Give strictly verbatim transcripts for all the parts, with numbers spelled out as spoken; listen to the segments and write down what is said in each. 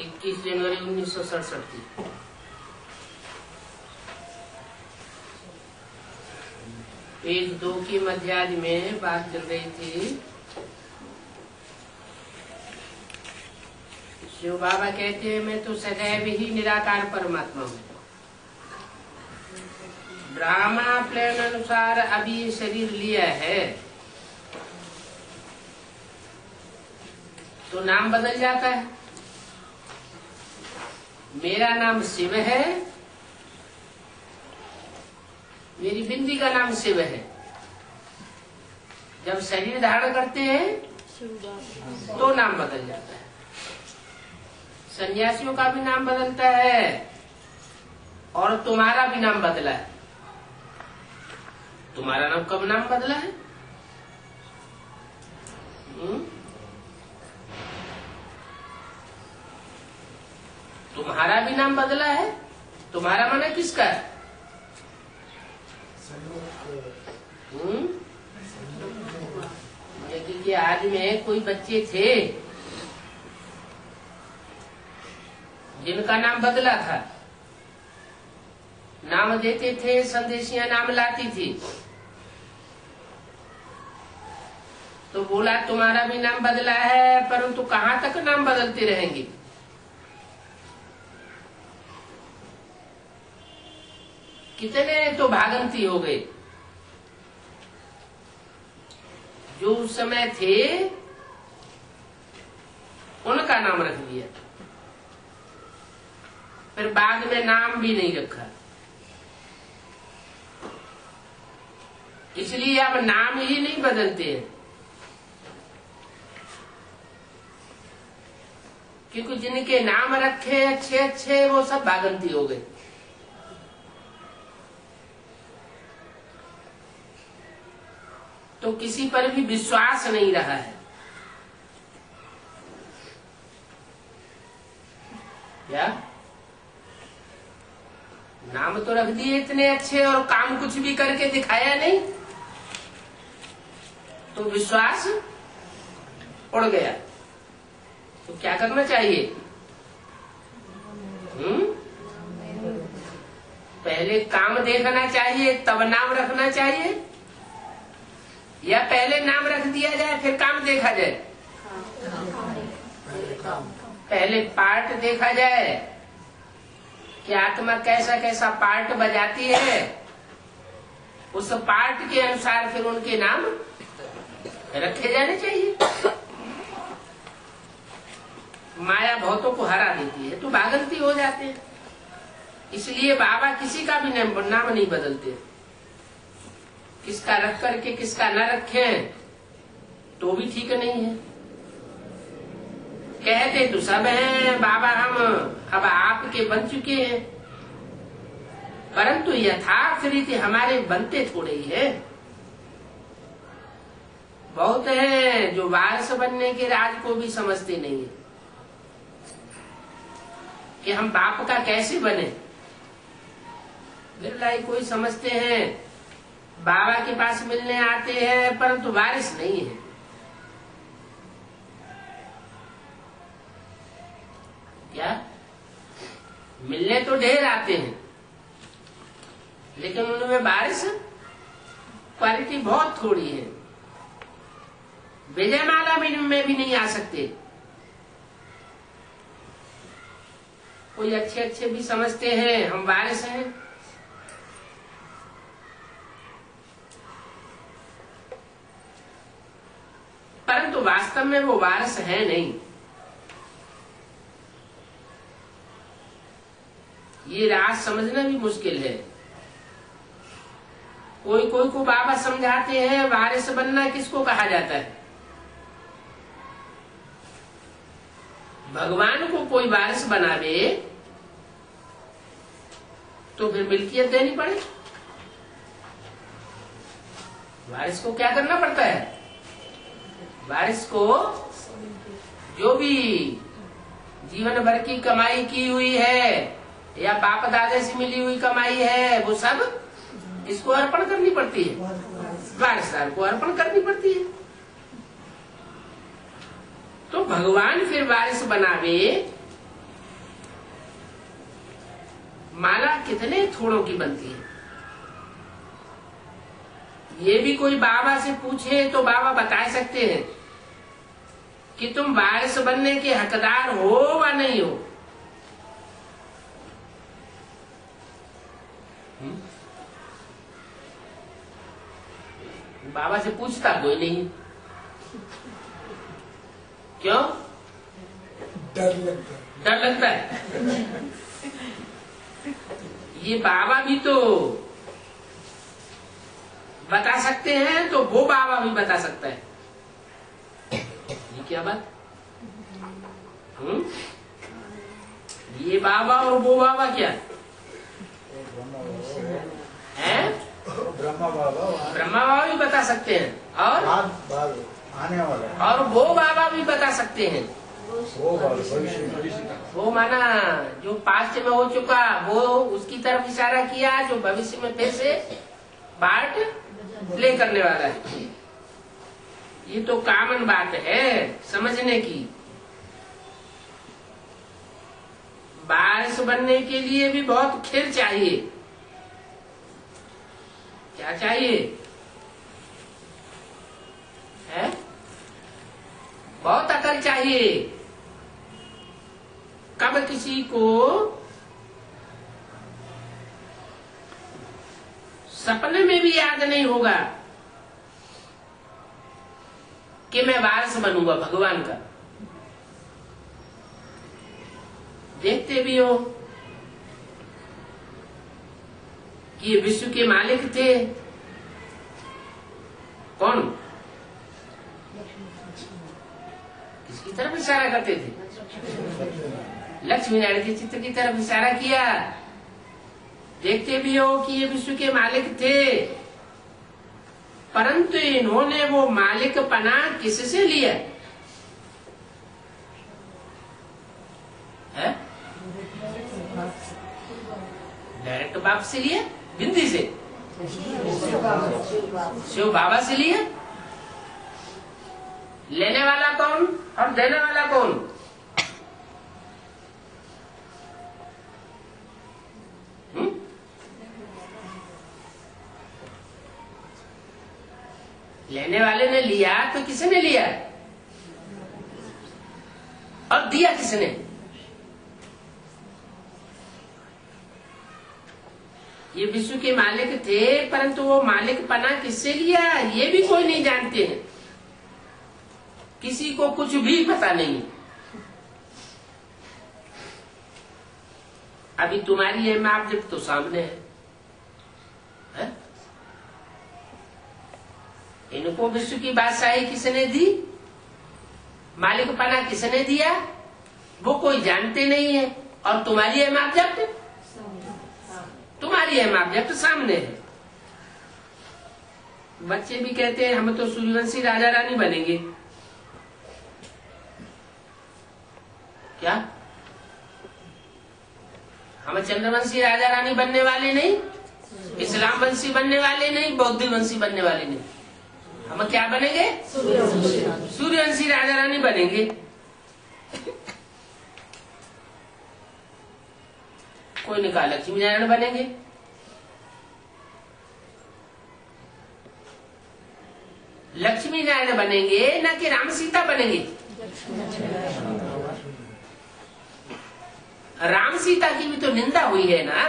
इक्कीस जनवरी उन्नीस सौ सड़सठ की पेज दो की मध्याह्न में बात चल रही थी। शिव बाबा कहते हैं मैं तो सदैव ही निराकार परमात्मा हूँ। ब्रह्मा प्लान अनुसार अभी ये शरीर लिया है तो नाम बदल जाता है। मेरा नाम शिव है, मेरी बिंदी का नाम शिव है। जब शरीर धारण करते हैं तो नाम बदल जाता है। सन्यासियों का भी नाम बदलता है और तुम्हारा भी नाम बदला है। तुम्हारा नाम कब नाम बदला है? हुँ? तुम्हारा भी नाम बदला है। तुम्हारा माना किसका है? लेकिन कि आज में कोई बच्चे थे जिनका नाम बदला था। नाम देते थे, संदेशियां नाम लाती थी तो बोला तुम्हारा भी नाम बदला है, परंतु कहाँ तक नाम बदलते रहेंगे? कितने तो भागंती हो गए। जो उस समय थे उनका नाम रख दिया, फिर बाद में नाम भी नहीं रखा। इसलिए अब नाम ही नहीं बदलते हैं, क्योंकि जिनके नाम रखे अच्छे अच्छे वो सब भागंती हो गए। तो किसी पर भी विश्वास नहीं रहा है। क्या नाम तो रख दिए इतने अच्छे और काम कुछ भी करके दिखाया नहीं तो विश्वास उड़ गया। तो क्या करना चाहिए? हम्म पहले काम देखना चाहिए तब नाम रखना चाहिए, या पहले नाम रख दिया जाए फिर काम देखा जाए? पहले पार्ट देखा जाए कि आत्मा कैसा कैसा पार्ट बजाती है, उस पार्ट के अनुसार फिर उनके नाम रखे जाने चाहिए। माया बहुतों को हरा देती है तो भागंती हो जाते हैं। इसलिए बाबा किसी का भी नाम नहीं बदलते। किसका रख करके किसका न रखे तो भी ठीक नहीं है। कहते तो सब हैं बाबा हम अब आपके बन चुके हैं, परंतु यथार्थ रीति हमारे बनते थोड़े ही है। बहुत हैं जो वारस बनने के राज को भी समझते नहीं है कि हम बाप का कैसे बने। बिरला ही कोई समझते हैं बाबा के पास मिलने आते हैं परंतु वारिस नहीं है। क्या मिलने तो ढेर आते हैं लेकिन उनमें वारिस क्वालिटी बहुत थोड़ी है। विजयमाला में भी नहीं आ सकते। कोई अच्छे अच्छे भी समझते हैं हम वारिस हैं, परंतु वास्तव में वो वारस है नहीं। ये राज समझना भी मुश्किल है। कोई कोई को बाबा समझाते हैं वारिस बनना किसको कहा जाता है। भगवान को कोई वारिस बनावे तो फिर मिल्कियत देनी पड़े। वारिस को क्या करना पड़ता है? वारिस को जो भी जीवन भर की कमाई की हुई है या बाप दादा से मिली हुई कमाई है वो सब इसको अर्पण करनी पड़ती है। वारसदार को अर्पण करनी पड़ती है। तो भगवान फिर वारिस बनावे माला कितने थोड़ों की बनती है। ये भी कोई बाबा से पूछे तो बाबा बता सकते हैं कि तुम वारिस बनने के हकदार हो व नहीं हो। बाबा से पूछता कोई नहीं, क्यों? डर लगता है। डर लगता है। ये बाबा भी तो बता सकते हैं तो वो बाबा भी बता सकता है। ये क्या बात? हम्म? ये बाबा और वो बाबा क्या है? ब्रह्मा बाबा ब्रह्मा बाबा भी बता सकते हैं और बाद, बाद आने वाला है। और वो बाबा भी बता सकते हैं। वो वो माना जो पास्ट में हो चुका वो उसकी तरफ इशारा किया जो भविष्य में फिर से पार्ट प्ले करने वाला है। ये तो कॉमन बात है समझने की। बारिश बनने के लिए भी बहुत खेल चाहिए। क्या चाहिए है? बहुत अकल चाहिए। कब किसी को सपने में भी याद नहीं होगा कि मैं वारिस बनूंगा भगवान का। देखते भी हो कि विश्व के मालिक थे कौन? किसकी तरफ इशारा करते थे? लक्ष्मी नारायण के चित्र की तरफ इशारा किया। देखते भी हो कि ये विश्व के मालिक थे, परंतु इन्होंने वो मालिक पना किससे लिया है? डायरेक्ट बाप से लिया? बिंदी से? शिव बाबा से लिया? लेने वाला कौन और देने वाला कौन? हुँ? लेने वाले ने लिया तो किसने लिया और दिया किसने? ये विश्व के मालिक थे, परंतु वो मालिक पना किससे लिया ये भी कोई नहीं जानते हैं। किसी को कुछ भी पता नहीं। अभी तुम्हारी है मापदंड तो सामने है, है? इनको विश्व की बादशाही किसने दी? मालिक पना किसने दिया? वो कोई जानते नहीं है। और तुम्हारी है मापदंड तुम्हारी है मापदंड सामने है। बच्चे भी कहते हैं हम तो सूर्यवंशी राजा रानी बनेंगे। क्या हम चंद्रवंशी राजा रानी बनने वाले नहीं, इस्लाम वंशी बनने वाले नहीं, बौद्ध वंशी बनने वाले नहीं। हम क्या बनेंगे? सूर्यवंशी राजा रानी बनेंगे। कोई ने कहा लक्ष्मी नारायण बनेंगे। लक्ष्मी नारायण बनेंगे न कि राम सीता बनेंगे। राम सीता की भी तो निंदा हुई है ना,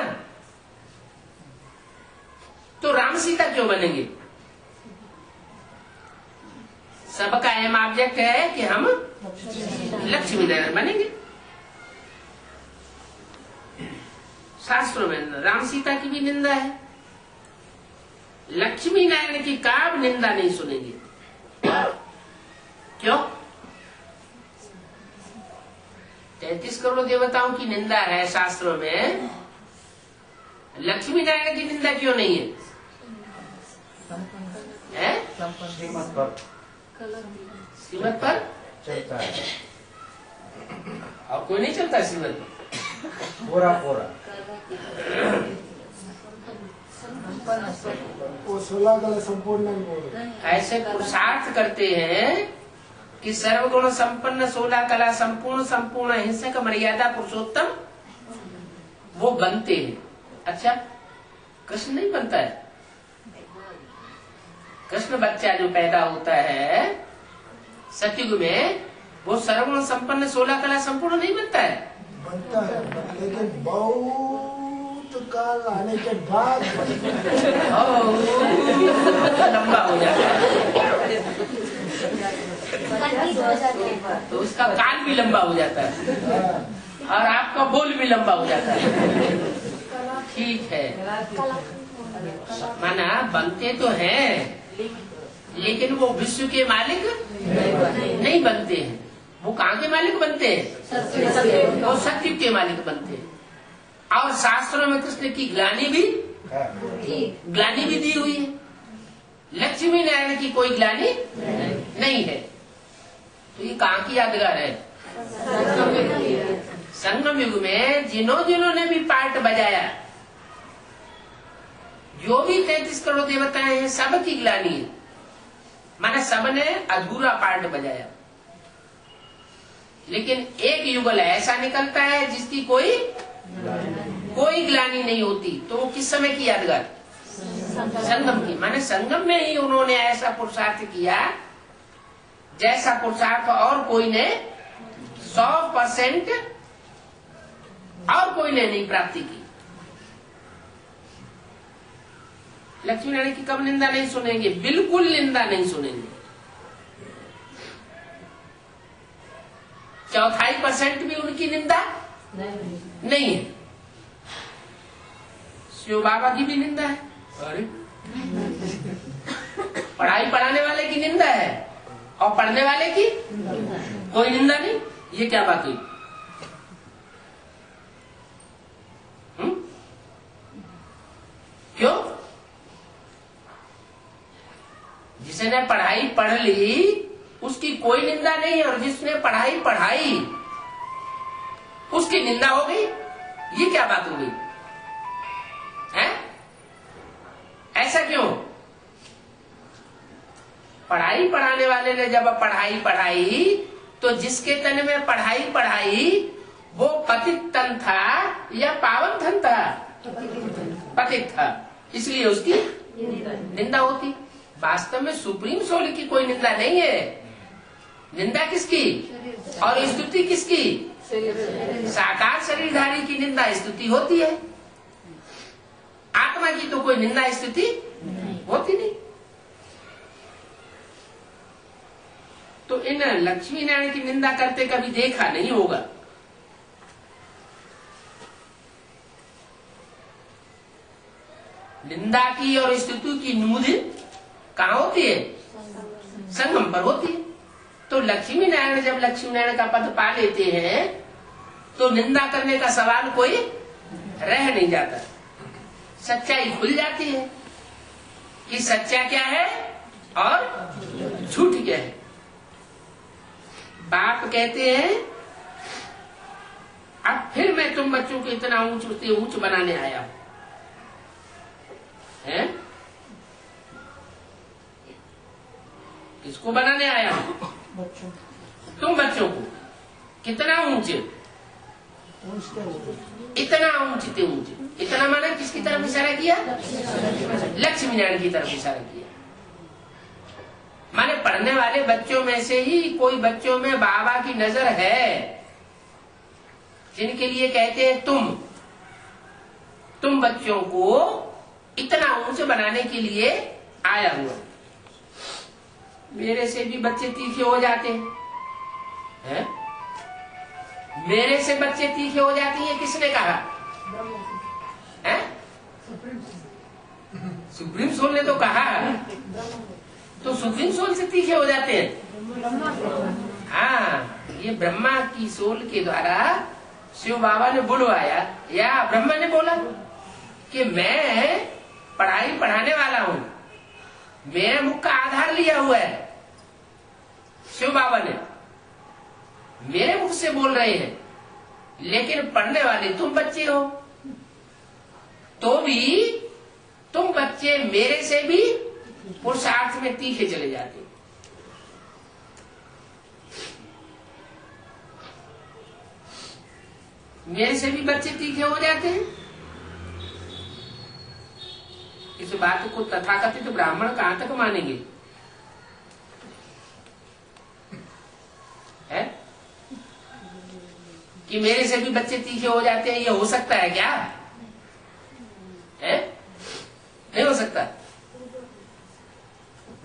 तो राम सीता क्यों बनेंगे? सबका एम ऑब्जेक्ट है कि हम लक्ष्मी नारायण बनेंगे। शास्त्रों में राम सीता की भी निंदा है, लक्ष्मी नारायण की काब निंदा नहीं सुनेंगे। क्यों? तैतीस करोड़ देवताओं की निंदा है शास्त्रों में, लक्ष्मी नारायण की निंदा क्यों नहीं है? है? श्रीमत पर श्रीमत पर चलता है और कोई नहीं चलता श्रीमत पर पूरा पूरा। वो सोलह गण संपूर्ण नहीं, ऐसे पुरुषार्थ करते हैं कि सर्वगुण संपन्न सोलह कला संपूर्ण संपूर्ण अहिंसक मर्यादा पुरुषोत्तम वो बनते हैं। अच्छा कृष्ण नहीं बनता है, कृष्ण बच्चा जो पैदा होता है सतयुग में वो सर्वगुण संपन्न सोलह कला संपूर्ण नहीं बनता है, बनता है लेकिन बहुत काल आने के बाद लंबा हो जाता है, तो उसका काल भी लंबा हो जाता है और आपका बोल भी लंबा हो जाता है। ठीक है, माना बनते तो हैं लेकिन वो विश्व के मालिक नहीं बनते हैं। वो कहाँ के मालिक बनते हैं? वो सत्युग के मालिक बनते हैं। और शास्त्रों में कृष्ण की ग्लानी भी ग्लानी भी दी हुई है, लक्ष्मी नारायण की कोई ग्लानी नहीं है। तो ये कहाँ की यादगार है? संगम युग में जिन्हों जिन्होंने भी पार्ट बजाया, जो भी तैतीस करोड़ देवताएं हैं, सब की ग्लानी है। माने सबने अधूरा पार्ट बजाया, लेकिन एक युगल ऐसा निकलता है जिसकी कोई कोई ग्लानी नहीं होती। तो वो किस समय की यादगार? संगम की। माने संगम में ही उन्होंने ऐसा पुरुषार्थ किया जैसा पुरुषार्थ और कोई ने सौ परसेंट और कोई ने नहीं प्राप्ति की। लक्ष्मी नारायण की कब निंदा नहीं सुनेंगे? बिल्कुल निंदा नहीं सुनेंगे। चौथाई परसेंट भी उनकी निंदा नहीं, नहीं है। शिव बाबा की भी निंदा है, अरे पढ़ाई पढ़ाने वाले की निंदा है और पढ़ने वाले की कोई निंदा नहीं। ये क्या बात हुई? क्यों? जिसने पढ़ाई पढ़ ली उसकी कोई निंदा नहीं और जिसने पढ़ाई पढ़ाई उसकी निंदा हो गई। ये क्या बात हो गई है? ऐसा क्यों? पढ़ाई पढ़ाने वाले ने जब पढ़ाई पढ़ाई तो जिसके तन में पढ़ाई पढ़ाई वो पतित तन था या पावन तन था? पतित था, इसलिए उसकी निंदा होती। वास्तव में सुप्रीम सोल की कोई निंदा नहीं है। निंदा किसकी और स्तुति किसकी? साकार शरीरधारी की निंदा स्तुति होती है, आत्मा की तो कोई निंदा स्तुति होती नहीं। तो इन लक्ष्मी नारायण की निंदा करते कभी देखा नहीं होगा। निंदा की और स्तुति की नूंद कहाँ होती है? संगम पर होती है। तो लक्ष्मी नारायण जब लक्ष्मी नारायण का पद पा लेते हैं तो निंदा करने का सवाल कोई रह नहीं जाता, सच्चाई खुल जाती है कि सच्चा क्या है और झूठ क्या है। बाप कहते हैं अब फिर मैं तुम बच्चों को इतना ऊंच उठते ऊंच बनाने आया हूं, हैं? किसको बनाने आया हूं? बच्चों, तुम बच्चों को कितना ऊंचे इतना ऊंचे ऊंचे इतना, माना किसकी तरफ इशारा किया? लक्ष्मी नारायण की तरफ इशारा किया। माने पढ़ने वाले बच्चों में से ही कोई बच्चों में बाबा की नजर है, जिनके लिए कहते हैं तुम तुम बच्चों को इतना ऊंचे बनाने के लिए आया हुआ। मेरे से भी बच्चे तीखे हो जाते हैं, है? मेरे से बच्चे तीखे हो जाते हैं किसने कहा? है? सुप्रीम सोल ने तो कहा। तो सुप्रीम सोल से तीखे हो जाते हैं। हाँ, ये ब्रह्मा की सोल के द्वारा शिव बाबा ने बुलवाया या ब्रह्मा ने बोला कि मैं पढ़ाई पढ़ाने वाला हूँ, मेरे मुख का आधार लिया हुआ है। शिव बाबा ने मेरे मुख से बोल रहे हैं, लेकिन पढ़ने वाले तुम बच्चे हो। तो भी तुम बच्चे मेरे से भी पुरुषार्थ में तीखे चले जाते हो। मेरे से भी बच्चे तीखे हो जाते हैं। इस बात को तथाकथित तो ब्राह्मण कहां तक मानेंगे है? कि मेरे से भी बच्चे तीखे हो जाते हैं, ये हो सकता है क्या? है? नहीं हो सकता।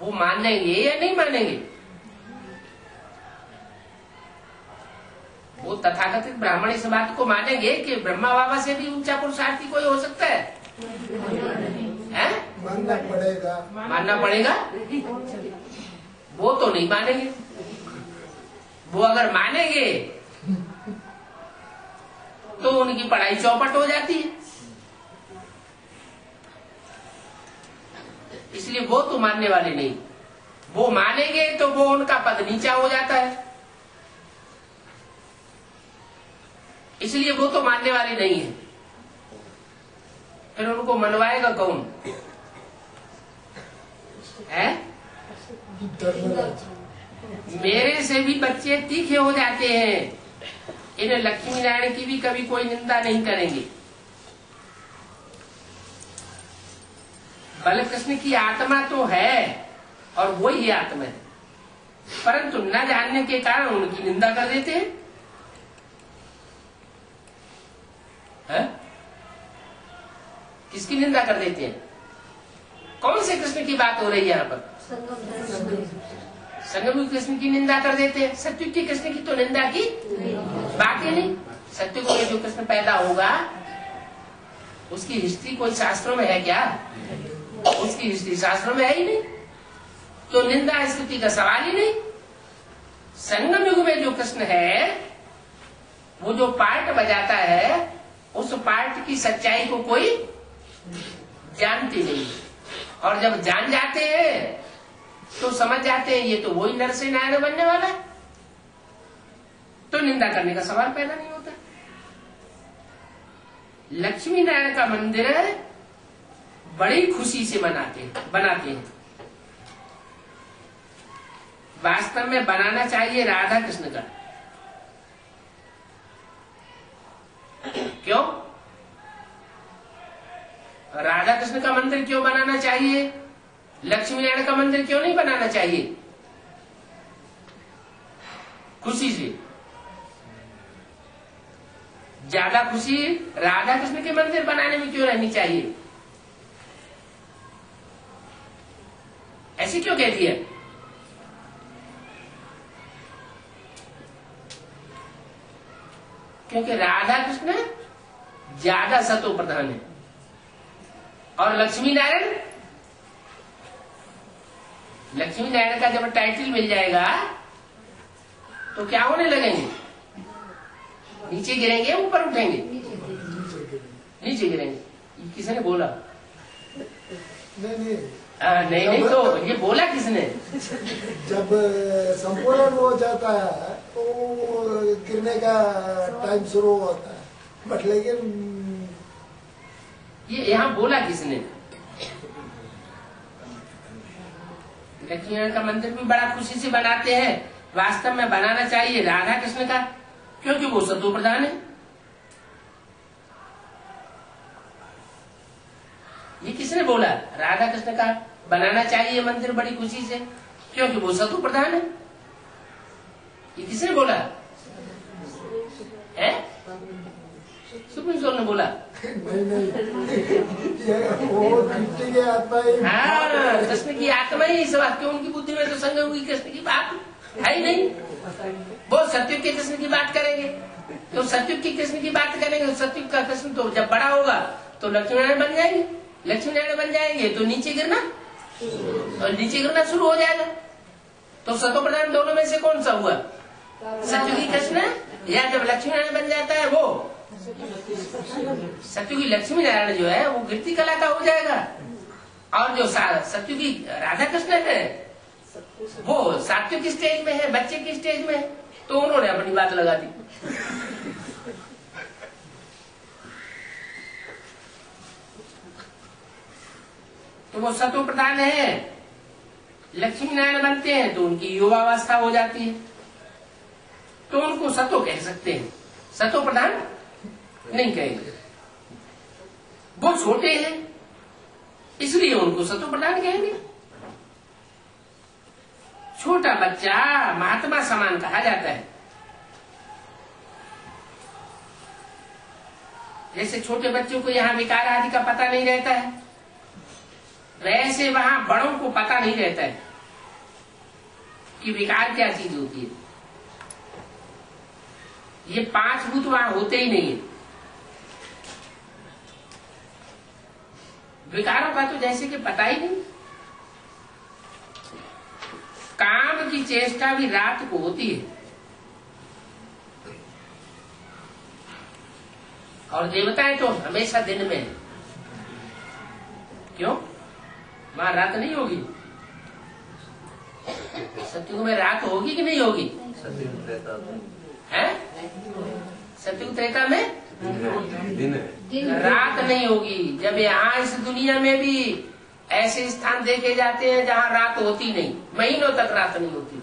वो मानेंगे या नहीं मानेंगे? वो तथाकथित ब्राह्मण इस बात को मानेंगे कि ब्रह्मा बाबा से भी ऊंचा पुरुषार्थी कोई हो सकता है? हैं? मानना पड़ेगा। मानना पड़ेगा? वो तो नहीं मानेंगे। वो अगर मानेंगे तो उनकी पढ़ाई चौपट हो जाती है, इसलिए वो तो मानने वाले नहीं। वो मानेंगे तो वो उनका पद नीचा हो जाता है, इसलिए वो तो मानने वाले नहीं है। फिर उनको मनवाएगा कौन है? मेरे से भी बच्चे तीखे हो जाते हैं, इन्हें लक्ष्मी नारायण की भी कभी कोई निंदा नहीं करेंगे। बालक कृष्ण की आत्मा तो है और वो ही आत्मा है, परंतु न जानने के कारण उनकी निंदा कर देते हैं। है? किसकी निंदा कर देते हैं? कौन से कृष्ण की बात हो रही है यहाँ पर? संगम कृष्ण की निंदा कर देते हैं। सत्युग के कृष्ण की तो निंदा की बात ही नहीं। सत्युग में जो कृष्ण पैदा होगा उसकी हिस्ट्री कोई शास्त्रों में है क्या? उसकी हिस्ट्री शास्त्रों में है ही नहीं, तो निंदा स्तुति का सवाल ही नहीं। संगम युग में जो कृष्ण है, वो जो पार्ट बजाता है, उस पार्ट की सच्चाई को कोई जानती नहीं, और जब जान जाते हैं तो समझ जाते हैं ये तो वही नरसिंह नारायण बनने वाला है, तो निंदा करने का सवाल पैदा नहीं होता। लक्ष्मी नारायण का मंदिर बड़ी खुशी से बनाते बनाते हैं। वास्तव में बनाना चाहिए राधा कृष्ण का। क्यों राधा कृष्ण का मंदिर क्यों बनाना चाहिए? लक्ष्मी नारायण का मंदिर क्यों नहीं बनाना चाहिए? खुशी से ज्यादा खुशी राधा कृष्ण के मंदिर बनाने में क्यों रहनी चाहिए? ऐसी क्यों कहती है? क्योंकि राधा कृष्ण ज्यादा सतो प्रधान है और लक्ष्मी नारायण लक्ष्मी नारायण का जब टाइटल मिल जाएगा तो क्या होने लगेंगे? नीचे गिरेंगे, ऊपर उठेंगे? नीचे गिरेंगे। किसने बोला? नहीं नहीं आ, नहीं, नहीं तो ये बोला किसने? जब संपूर्ण हो जाता है तो गिरने का टाइम शुरू होता है, बट लेकिन ये यहाँ बोला किसने? लक्ष्मी नारायण का मंदिर भी बड़ा खुशी से बनाते हैं, वास्तव में बनाना चाहिए राधा कृष्ण का, क्योंकि वो सत्व प्रधान है। ये किसने बोला? राधा कृष्ण का बनाना चाहिए मंदिर बड़ी खुशी से, क्योंकि वो सत्व प्रधान है। ये किसने बोला है? सुप्रीम कोर्ट ने बोला? नहीं नहीं, ये आत्मा ही हाँ कृष्ण की आत्मा ही इस बात की। उनकी बुद्धि में तो संगम की कृष्ण की बात है ही नहीं। वो सत्युग के कृष्ण की बात करेंगे तो सत्युग की कृष्ण की बात करेंगे। सत्युग का कृष्ण तो जब बड़ा होगा तो लक्ष्मी नारायण बन जाएंगे, लक्ष्मी नारायण बन जाएंगे तो नीचे गिरना और नीचे गिरना शुरू हो जाएगा। तो सतो प्रधान दोनों में से कौन सा हुआ? सत्युगी कृष्ण या जब लक्ष्मी नारायण बन जाता है वो सत्युगी लक्ष्मी नारायण जो है वो गिरती कला का हो जाएगा, और जो सत्युगी राधा कृष्ण है वो सात्विक स्टेज में है, बच्चे की स्टेज में है। तो उन्होंने अपनी बात लगा दी। तो वो सतो प्रधान है, लक्ष्मी नारायण बनते हैं तो उनकी युवावस्था हो जाती है, तो उनको सतो कह सकते हैं, सतो प्रधान नहीं कहेंगे। वो छोटे हैं इसलिए उनको सतो प्रधान कहेंगे। छोटा बच्चा महात्मा समान कहा जाता है। जैसे छोटे बच्चों को यहाँ विकार आदि का पता नहीं रहता है, वैसे वहां बड़ों को पता नहीं रहता है कि विकार क्या चीज होती है। ये पांच भूत वहां होते ही नहीं है। विकारों का तो जैसे कि पता ही नहीं। काम की चेष्टा भी रात को होती है और देवताएं तो हमेशा दिन में है, क्यों? वहां रात नहीं होगी। सतयुग में रात होगी कि नहीं होगी? सतयुग त्रेता है, सतयुग त्रेता में दिन है, रात नहीं होगी। जब यहाँ इस दुनिया में भी ऐसे स्थान देखे जाते हैं जहाँ रात होती नहीं, महीनों तक रात नहीं होती।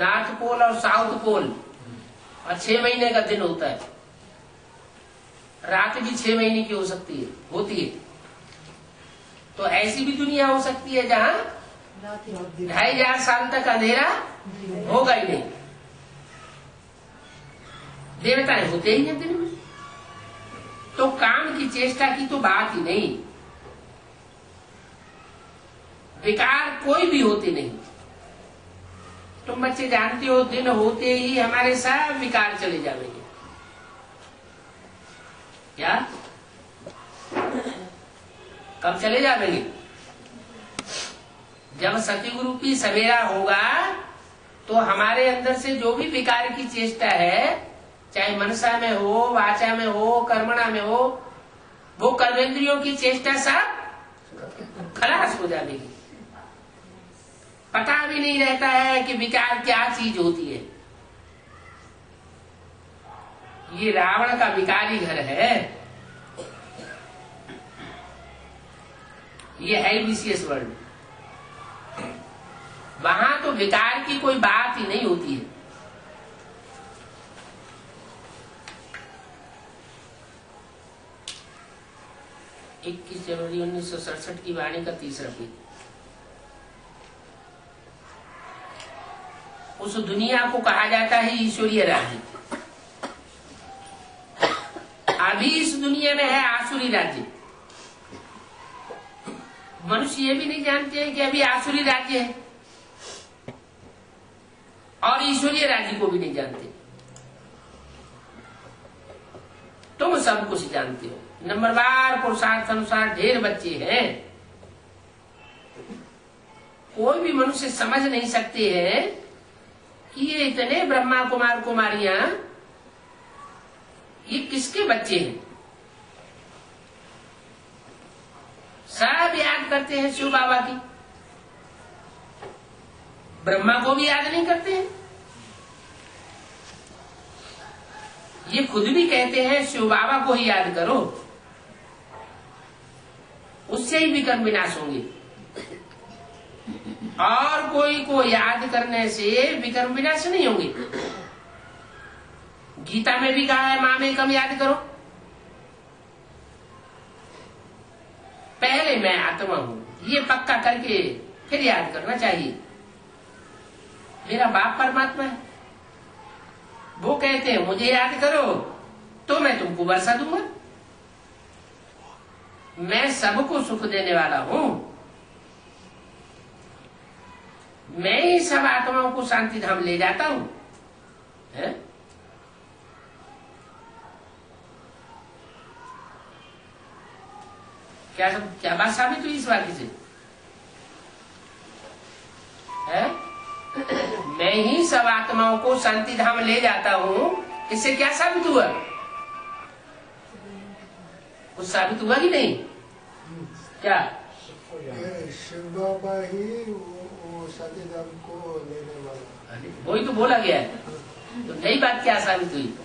नॉर्थ पोल और साउथ पोल और छह महीने का दिन होता है, रात भी छह महीने की हो सकती है, होती है। तो ऐसी भी दुनिया हो सकती है जहाँ ढाई हजार साल तक अंधेरा होगा ही नहीं। देवताएं होते ही हैं दिन में, तो काम की चेष्टा की तो बात ही नहीं। विकार कोई भी होते नहीं। तुम बच्चे जानते हो दिन होते ही हमारे साथ विकार चले जाएंगे। क्या कब चले जाएंगे? जब सतयुग रूपी सवेरा होगा तो हमारे अंदर से जो भी विकार की चेष्टा है, चाहे मनसा में हो, वाचा में हो, कर्मणा में हो, वो कर्मेंद्रियों की चेष्टा सब खलास हो जाएगी। पता भी नहीं रहता है कि विकार क्या चीज होती है। ये रावण का विकारी घर है, ये है विशेष वर्ल्ड। वहां तो विकार की कोई बात ही नहीं होती है। इक्कीस जनवरी उन्नीस सौ सड़सठ की वाणी का तीसरा पीठ। उस दुनिया को कहा जाता है ईश्वरीय राज्य। अभी इस दुनिया में है आसुरी राज्य। मनुष्य ये भी नहीं जानते हैं कि अभी आसुरी राज्य है, और ईश्वरीय राज्य को भी नहीं जानते। तुम सब कुछ जानते हो। नंबरवार पुरुषार्थ अनुसार ढेर बच्चे हैं, कोई भी मनुष्य समझ नहीं सकते हैं कि ये इतने ब्रह्मा कुमार कुमारियां ये किसके बच्चे हैं। सब याद करते हैं शिव बाबा की, ब्रह्मा को भी याद नहीं करते हैं। ये खुद भी कहते हैं शिव बाबा को ही याद करो, उससे ही विकर्म विनाश होंगे। और कोई को याद करने से विकर्म विनाश नहीं होंगे। गीता में भी कहा है माँ में कम याद करो। पहले मैं आत्मा हूं ये पक्का करके फिर याद करना चाहिए। मेरा बाप परमात्मा है, वो कहते हैं मुझे याद करो तो मैं तुमको बरसा दूंगा। मैं सबको सुख देने वाला हूं, मैं ही सब आत्माओं को शांति धाम ले जाता हूं। है? क्या सब क्या बात साबित हुई इस वाक्य से? है? मैं ही सब आत्माओं को शांति धाम ले जाता हूँ, इससे क्या साबित हुआ? कुछ साबित हुआ कि नहीं? क्या शिव बाबा ही वो शांति धाम को लेने वाला, वही तो बोला गया है। तो नई बात क्या साबित हुई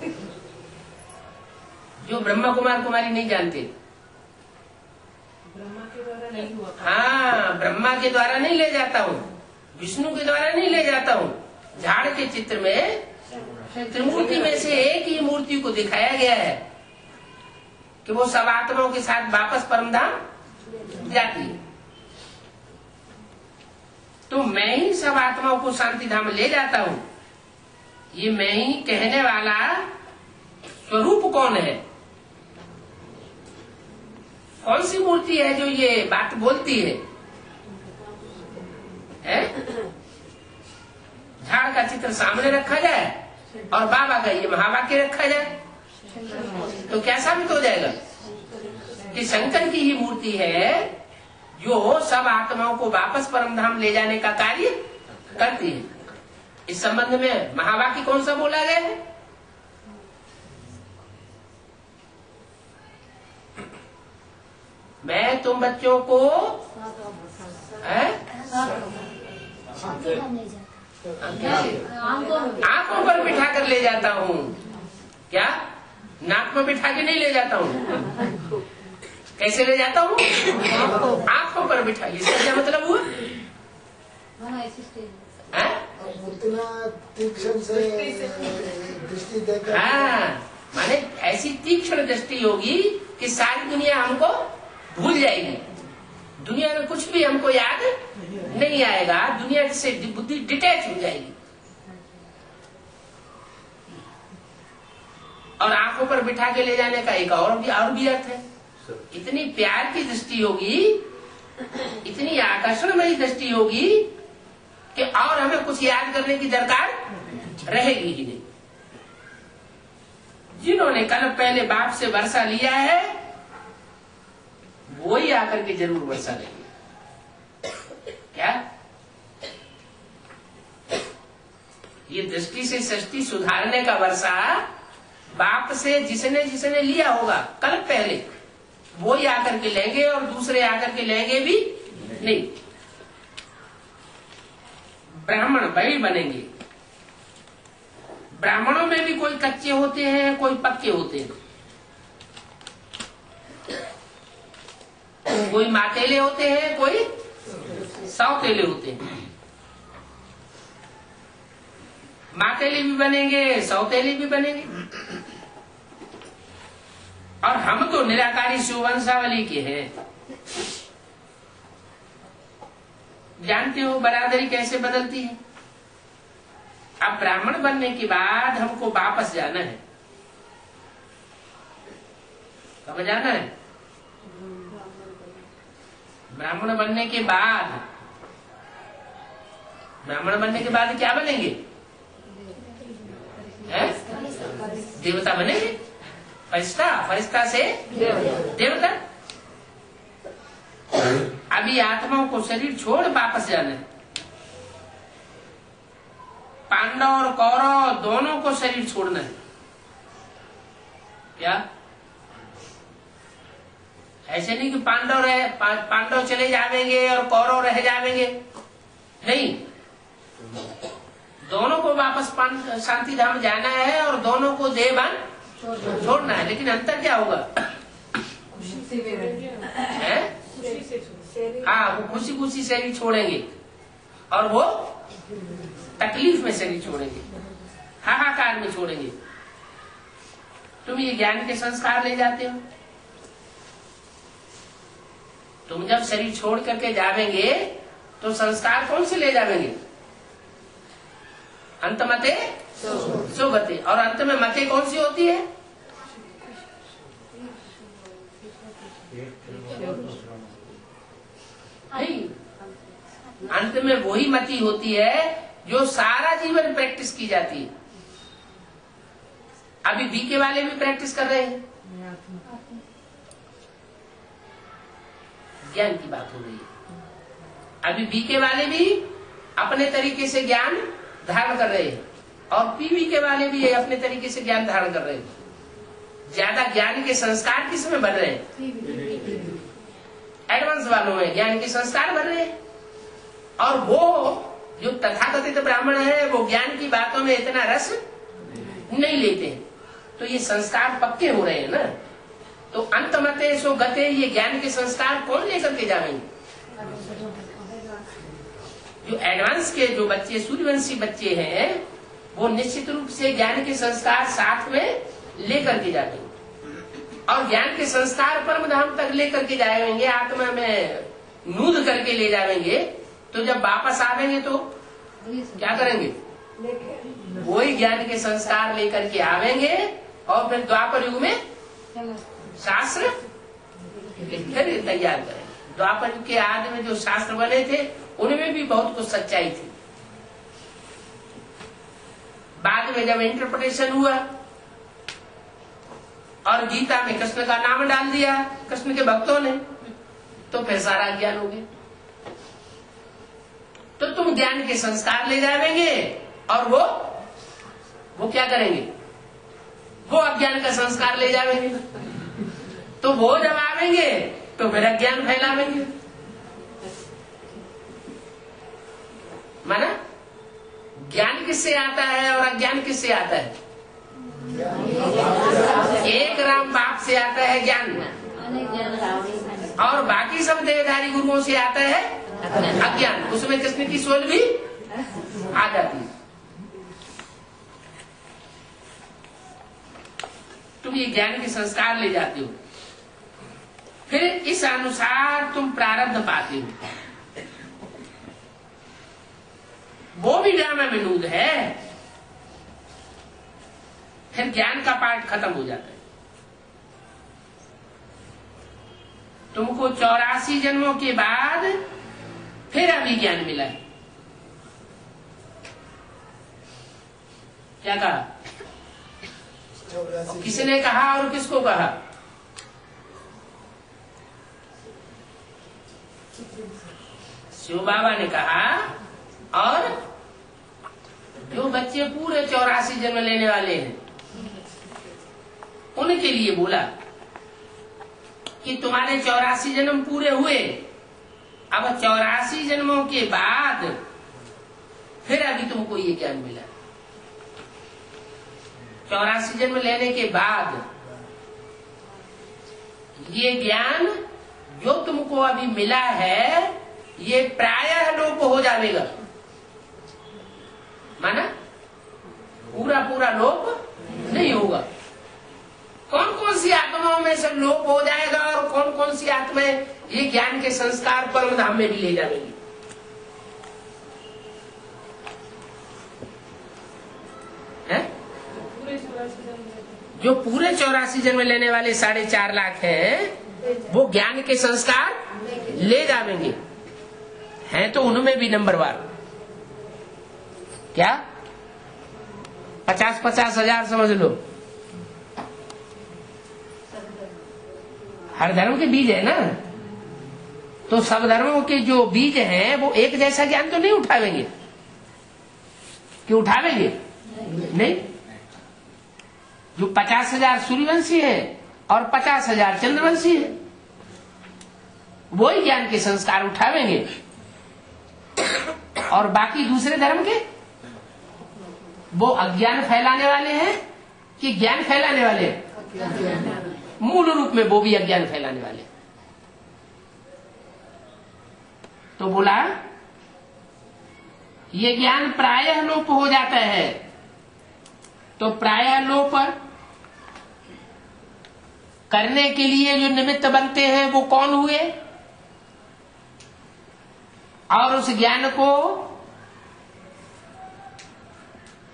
जो ब्रह्मा कुमार कुमारी नहीं जानते? ब्रह्मा के प्रकट नहीं हुआ। हाँ, ब्रह्मा के द्वारा नहीं ले जाता हूँ, विष्णु के द्वारा नहीं ले जाता हूँ। झाड़ के चित्र में त्रिमूर्ति में से एक ही मूर्ति को दिखाया गया है कि वो सब आत्माओं के साथ वापस परमधाम जाती है। तो मैं ही सब आत्माओं को शांति धाम ले जाता हूँ, ये मैं ही कहने वाला स्वरूप कौन है? कौन सी मूर्ति है जो ये बात बोलती है? है? झाड़ का चित्र सामने रखा जाए और बाबा का ये महावाक्य रखा जाए तो क्या साबित हो जाएगा कि शंकर की ही मूर्ति है जो सब आत्माओं को वापस परमधाम ले जाने का कार्य करती है। इस संबंध में महावाक्य कौन सा बोला गया है? मैं तुम बच्चों को आंखों पर बिठा कर ले जाता हूँ, क्या नाक में बिठा के नहीं ले जाता हूँ। कैसे ले जाता हूँ? आंखों पर बिठा। इसका क्या मतलब हुआ? हाँ, माने ऐसी तीक्ष्ण दृष्टि होगी कि सारी दुनिया हमको भूल जाएगी, दुनिया में कुछ भी हमको याद नहीं आएगा, दुनिया से बुद्धि डिटैच हो जाएगी। और आंखों पर बिठा के ले जाने का एक और भी और भी अर्थ है, इतनी प्यार की दृष्टि होगी, इतनी आकर्षणमयी दृष्टि होगी कि और हमें कुछ याद करने की दरकार रहेगी ही नहीं। जिन्होंने कल पहले बाप से वर्षा लिया है वो ही आकर के जरूर वर्षा लेंगे। क्या ये दृष्टि से सृष्टि सुधारने का वर्षा बाप से जिसने जिसने लिया होगा कल पहले वो ही आकर के लेंगे और दूसरे आकर के लेंगे भी नहीं। ब्राह्मण वही बनेंगे। ब्राह्मणों में भी कोई कच्चे होते हैं, कोई पक्के होते हैं, कोई मातेले होते हैं, कोई सौतेले होते हैं। मातेले भी बनेंगे, सौतेले भी बनेंगे। और हम तो निराकारी शिववंशावली के हैं। जानते हो बरादरी कैसे बदलती है? अब ब्राह्मण बनने के बाद हमको वापस जाना है। कब जाना है? ब्राह्मण बनने के बाद। ब्राह्मण बनने के बाद क्या बनेंगे? देवता बनेंगे। फरिश्ता, फरिश्ता से देवता। अभी आत्माओं को शरीर छोड़ वापस जाना है। पांडव और कौरव दोनों को शरीर छोड़ना है। क्या ऐसे नहीं कि पांडव रहे पांडव चले जाएंगे और कौरव रह जाएंगे, नहीं, दोनों को वापस शांति धाम जाना है और दोनों को देवान छोड़ना है। लेकिन अंतर क्या होगा? हाँ, वो खुशी खुशी शरीर छोड़ेंगे और वो तकलीफ में शरीर छोड़ेंगे, हाहाकार में छोड़ेंगे। तुम ये ज्ञान के संस्कार ले जाते हो। तुम जब शरीर छोड़ करके जावेंगे तो संस्कार कौन से ले जावेंगे? अंत मते सो गति। और अंत में मते कौन सी होती है? अंत में वही मति होती है जो सारा जीवन प्रैक्टिस की जाती है। अभी बीके वाले भी प्रैक्टिस कर रहे हैं। ज्ञान की बात हो रही है। अभी बीके वाले भी अपने तरीके से ज्ञान धारण कर रहे हैं और पीवी के वाले भी अपने तरीके से ज्ञान धारण कर रहे हैं। ज्यादा ज्ञान के संस्कार किस में बन रहे हैं? एडवांस वालों में ज्ञान के संस्कार बन रहे हैं। और वो जो तथाकथित ब्राह्मण है वो ज्ञान की बातों में इतना रस नहीं लेते हैं। तो ये संस्कार पक्के हो रहे हैं ना। तो अंत मते सो गते, ये ज्ञान के संस्कार कौन ले करके जाएंगे? जो एडवांस के जो बच्चे सूर्यवंशी बच्चे हैं वो निश्चित रूप से ज्ञान के संस्कार साथ में लेकर के जाते हैं और ज्ञान के संस्कार परम धाम तक लेकर के जाएंगे, आत्मा में नूद करके ले जाएंगे। तो जब वापस आवेंगे तो क्या करेंगे? वही ज्ञान के संस्कार लेकर के आवेंगे और फिर द्वापर युग में शास्त्र लिखकर तैयार करेंगे। द्वापर युग के आदि में जो शास्त्र बने थे उनमें भी बहुत कुछ सच्चाई थी। बाद में जब इंटरप्रिटेशन हुआ और गीता में कृष्ण का नाम डाल दिया कृष्ण के भक्तों ने, तो फिर सारा ज्ञान हो गया। तो तुम ज्ञान के संस्कार ले जाएंगे और वो वो क्या करेंगे? वो अज्ञान का संस्कार ले जाएंगे। तो वो जब आवेंगे तो फिर अज्ञान फैलावेंगे। माना ज्ञान किससे आता है और अज्ञान किससे आता है? एक राम बाप से आता है ज्ञान, और बाकी सब देवधारी गुरुओं से आता है अज्ञान। उसमें कृष्ण की सोल भी आ जाती है। तुम ये ज्ञान के संस्कार ले जाते हो, फिर इस अनुसार तुम प्रारब्ध पाते हो। वो भी ड्रामा में नूद है। फिर ज्ञान का पार्ट खत्म हो जाता है। तुमको चौरासी जन्मों के बाद फिर अभी ज्ञान मिला है। क्या कहा? किसने कहा और किसको कहा? शिव बाबा ने कहा। और जो बच्चे पूरे चौरासी जन्म लेने वाले हैं उनके लिए बोला कि तुम्हारे चौरासी जन्म पूरे हुए, अब चौरासी जन्मों के बाद फिर अभी तुमको ये ज्ञान मिला। चौरासी जन्म लेने के बाद ये ज्ञान जो तुमको अभी मिला है ये प्रायः लोप हो जाएगा। माना पूरा पूरा लोप नहीं होगा। कौन कौन सी आत्माओं में सब लोप हो जाएगा और कौन कौन सी आत्माएं ये ज्ञान के संस्कार परम धाम में भी ले जाएंगी। हैं? जो पूरे चौरासी जन्म लेने वाले साढ़े चार लाख हैं वो ज्ञान के संस्कार ले जाएंगे। हैं तो उनमें भी नंबर वार क्या पचास पचास हजार समझ लो। हर धर्म के बीज है ना, तो सब धर्मों के जो बीज हैं वो एक जैसा ज्ञान तो नहीं उठावेंगे। क्यों उठावेंगे? नहीं। जो पचास हजार सूर्यवंशी है और पचास हजार चंद्रवंशी है वही ज्ञान के संस्कार उठावेंगे और बाकी दूसरे धर्म के वो अज्ञान फैलाने वाले हैं कि ज्ञान फैलाने वाले हैं? मूल रूप में वो भी अज्ञान फैलाने वाले। तो बोला ये ज्ञान प्रायः लोप हो जाता है। तो प्रायः लोप करने के लिए जो निमित्त बनते हैं वो कौन हुए? और उस ज्ञान को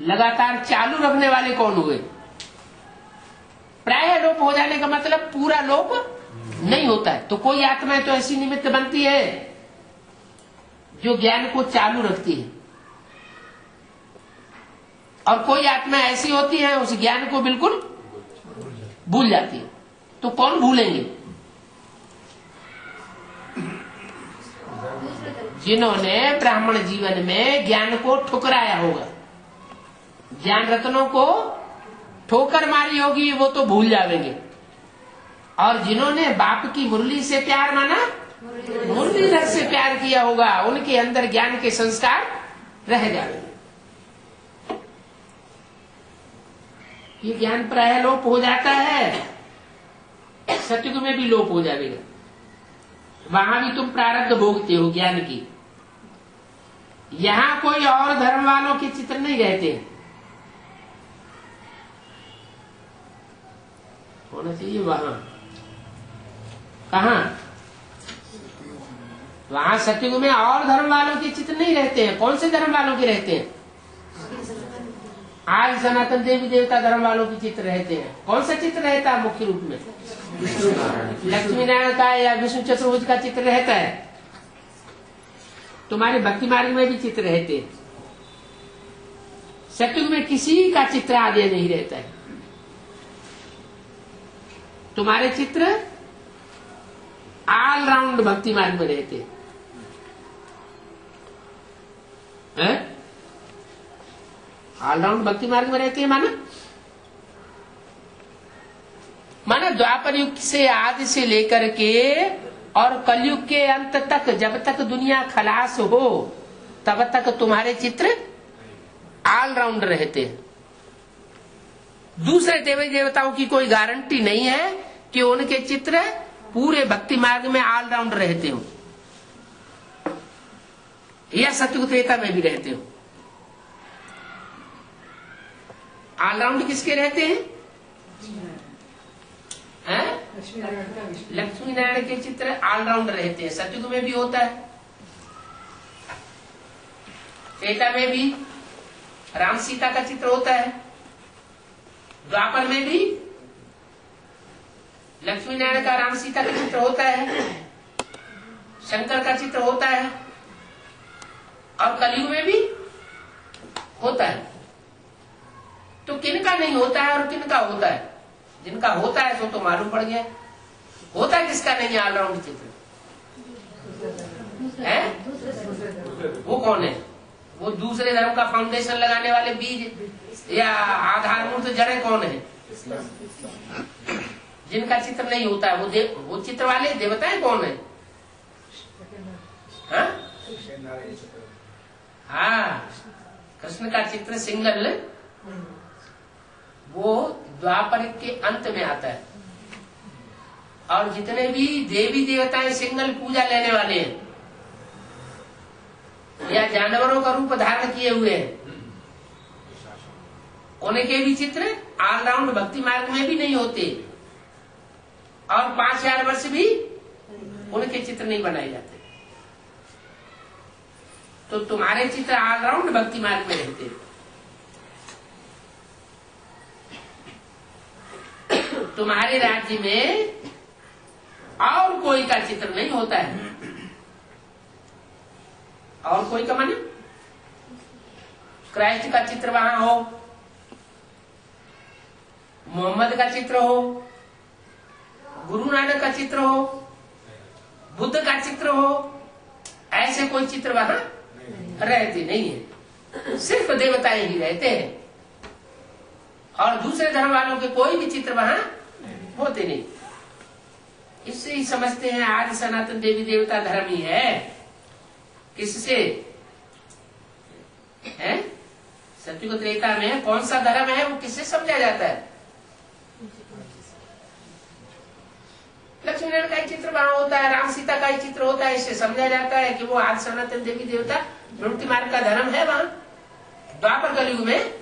लगातार चालू रखने वाले कौन हुए? प्राय लोप हो जाने का मतलब पूरा लोप नहीं होता है। तो कोई आत्मा तो ऐसी निमित्त बनती है जो ज्ञान को चालू रखती है और कोई आत्मा ऐसी होती है उस ज्ञान को बिल्कुल भूल जाती है। तो कौन भूलेंगे? जिन्होंने ब्राह्मण जीवन में ज्ञान को ठुकराया होगा, ज्ञान रत्नों को ठोकर मारी होगी, वो तो भूल जाएंगे। और जिन्होंने बाप की मुरली से प्यार माना, मुरली रस से प्यार किया होगा, उनके अंदर ज्ञान के संस्कार रह जाएंगे। ये ज्ञान प्रायः लोप हो जाता है। सतयुग में भी लोप हो जाएगा। वहां भी तुम प्रारब्ध भोगते हो ज्ञान की। यहां कोई और धर्म वालों के चित्र नहीं रहते। होना चाहिए वहां, कहां? वहां सतयुग में और धर्म वालों के चित्र नहीं रहते हैं। कौन से धर्म वालों के रहते हैं? आज सनातन देवी देवता धर्म वालों के चित्र रहते हैं। कौन सा चित्र रहता है मुख्य रूप में? लक्ष्मी नारायण का या विष्णु चतुर्भुज का चित्र रहता है। तुम्हारे भक्ति मार्ग में भी चित्र रहते हैं। सतयुग में किसी का चित्र आदि नहीं रहता है। तुम्हारे चित्र ऑल राउंड भक्ति मार्ग में रहते हैं। ऑल राउंड भक्ति मार्ग में रहते हैं माना माना द्वापर युग से आदि से लेकर के और कलयुग के अंत तक, जब तक दुनिया खलास हो तब तक तुम्हारे चित्र ऑल राउंड रहते हैं। दूसरे देवी देवताओं की कोई गारंटी नहीं है कि उनके चित्र पूरे भक्ति मार्ग में ऑल राउंड रहते हो या सतयुग त्रेता में भी रहते हो। ऑल राउंड किसके रहते हैं? लक्ष्मी नारायण के चित्र ऑल राउंड रहते हैं। सतयुग में भी होता है, त्रेता में भी राम सीता का चित्र होता है, द्वापर में भी लक्ष्मी नारायण का राम सीता का चित्र होता है, शंकर का चित्र होता है और कलयुग में भी होता है। तो किनका नहीं होता है और किनका होता है? जिनका होता है सो तो मालूम पड़ गया। होता किसका नहीं ऑलराउंड चित्र है? वो कौन है? वो दूसरे धर्म का फाउंडेशन लगाने वाले बीज या आधारभूत जड़ें कौन है? जिनका चित्र नहीं होता है वो देव, वो चित्र वाले देवताएं कौन है? हाँ, कृष्ण का चित्र सिंगल वो द्वापर के अंत में आता है। और जितने भी देवी देवताएं सिंगल पूजा लेने वाले हैं या जानवरों का रूप धारण किए हुए हैं, उनके भी चित्र ऑलराउंड भक्ति मार्ग में भी नहीं होते और पांच हजार वर्ष भी उनके चित्र नहीं बनाए जाते। तो तुम्हारे चित्र ऑलराउंड भक्ति मार्ग में रहते। तुम्हारे राज्य में और कोई का चित्र नहीं होता है। और कोई का माने क्राइस्ट का चित्र वहां हो, मोहम्मद का चित्र हो, गुरु नानक का चित्र हो, बुद्ध का चित्र हो, ऐसे कोई चित्र वहां रहते नहीं है। सिर्फ देवताएं ही रहते हैं और दूसरे धर्म वालों के कोई भी चित्र वहां होते नहीं। इससे ही समझते हैं आदि सनातन देवी देवता धर्म ही है। किससे है? सतयुग त्रेता में कौन सा धर्म है वो किससे समझा जाता है? लक्ष्मी नारायण का चित्र वहां होता है, राम सीता का चित्र होता है। इससे समझा जाता है कि वो आज सनातन देवी देवता भक्ति मार्ग का धर्म है। वहां द्वापर कलयुग में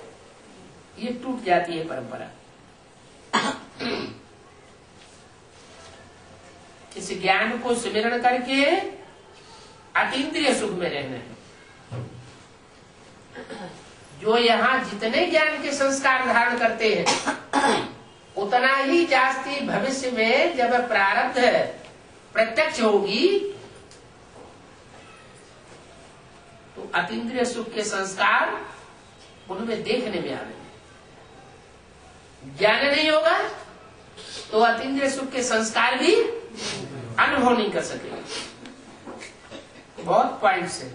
ये टूट जाती है परंपरा। इस ज्ञान को स्मरण करके अतीन्द्रिय सुख में रहना है। जो यहाँ जितने ज्ञान के संस्कार धारण करते हैं उतना ही जास्ती भविष्य में जब प्रारब्ध प्रत्यक्ष होगी तो अतीन्द्रिय सुख के संस्कार उनमें देखने में आएंगे। ज्ञान नहीं होगा तो अतीन्द्रिय सुख के संस्कार भी अनुभव नहीं कर सकेंगे। बहुत पॉइंट्स है,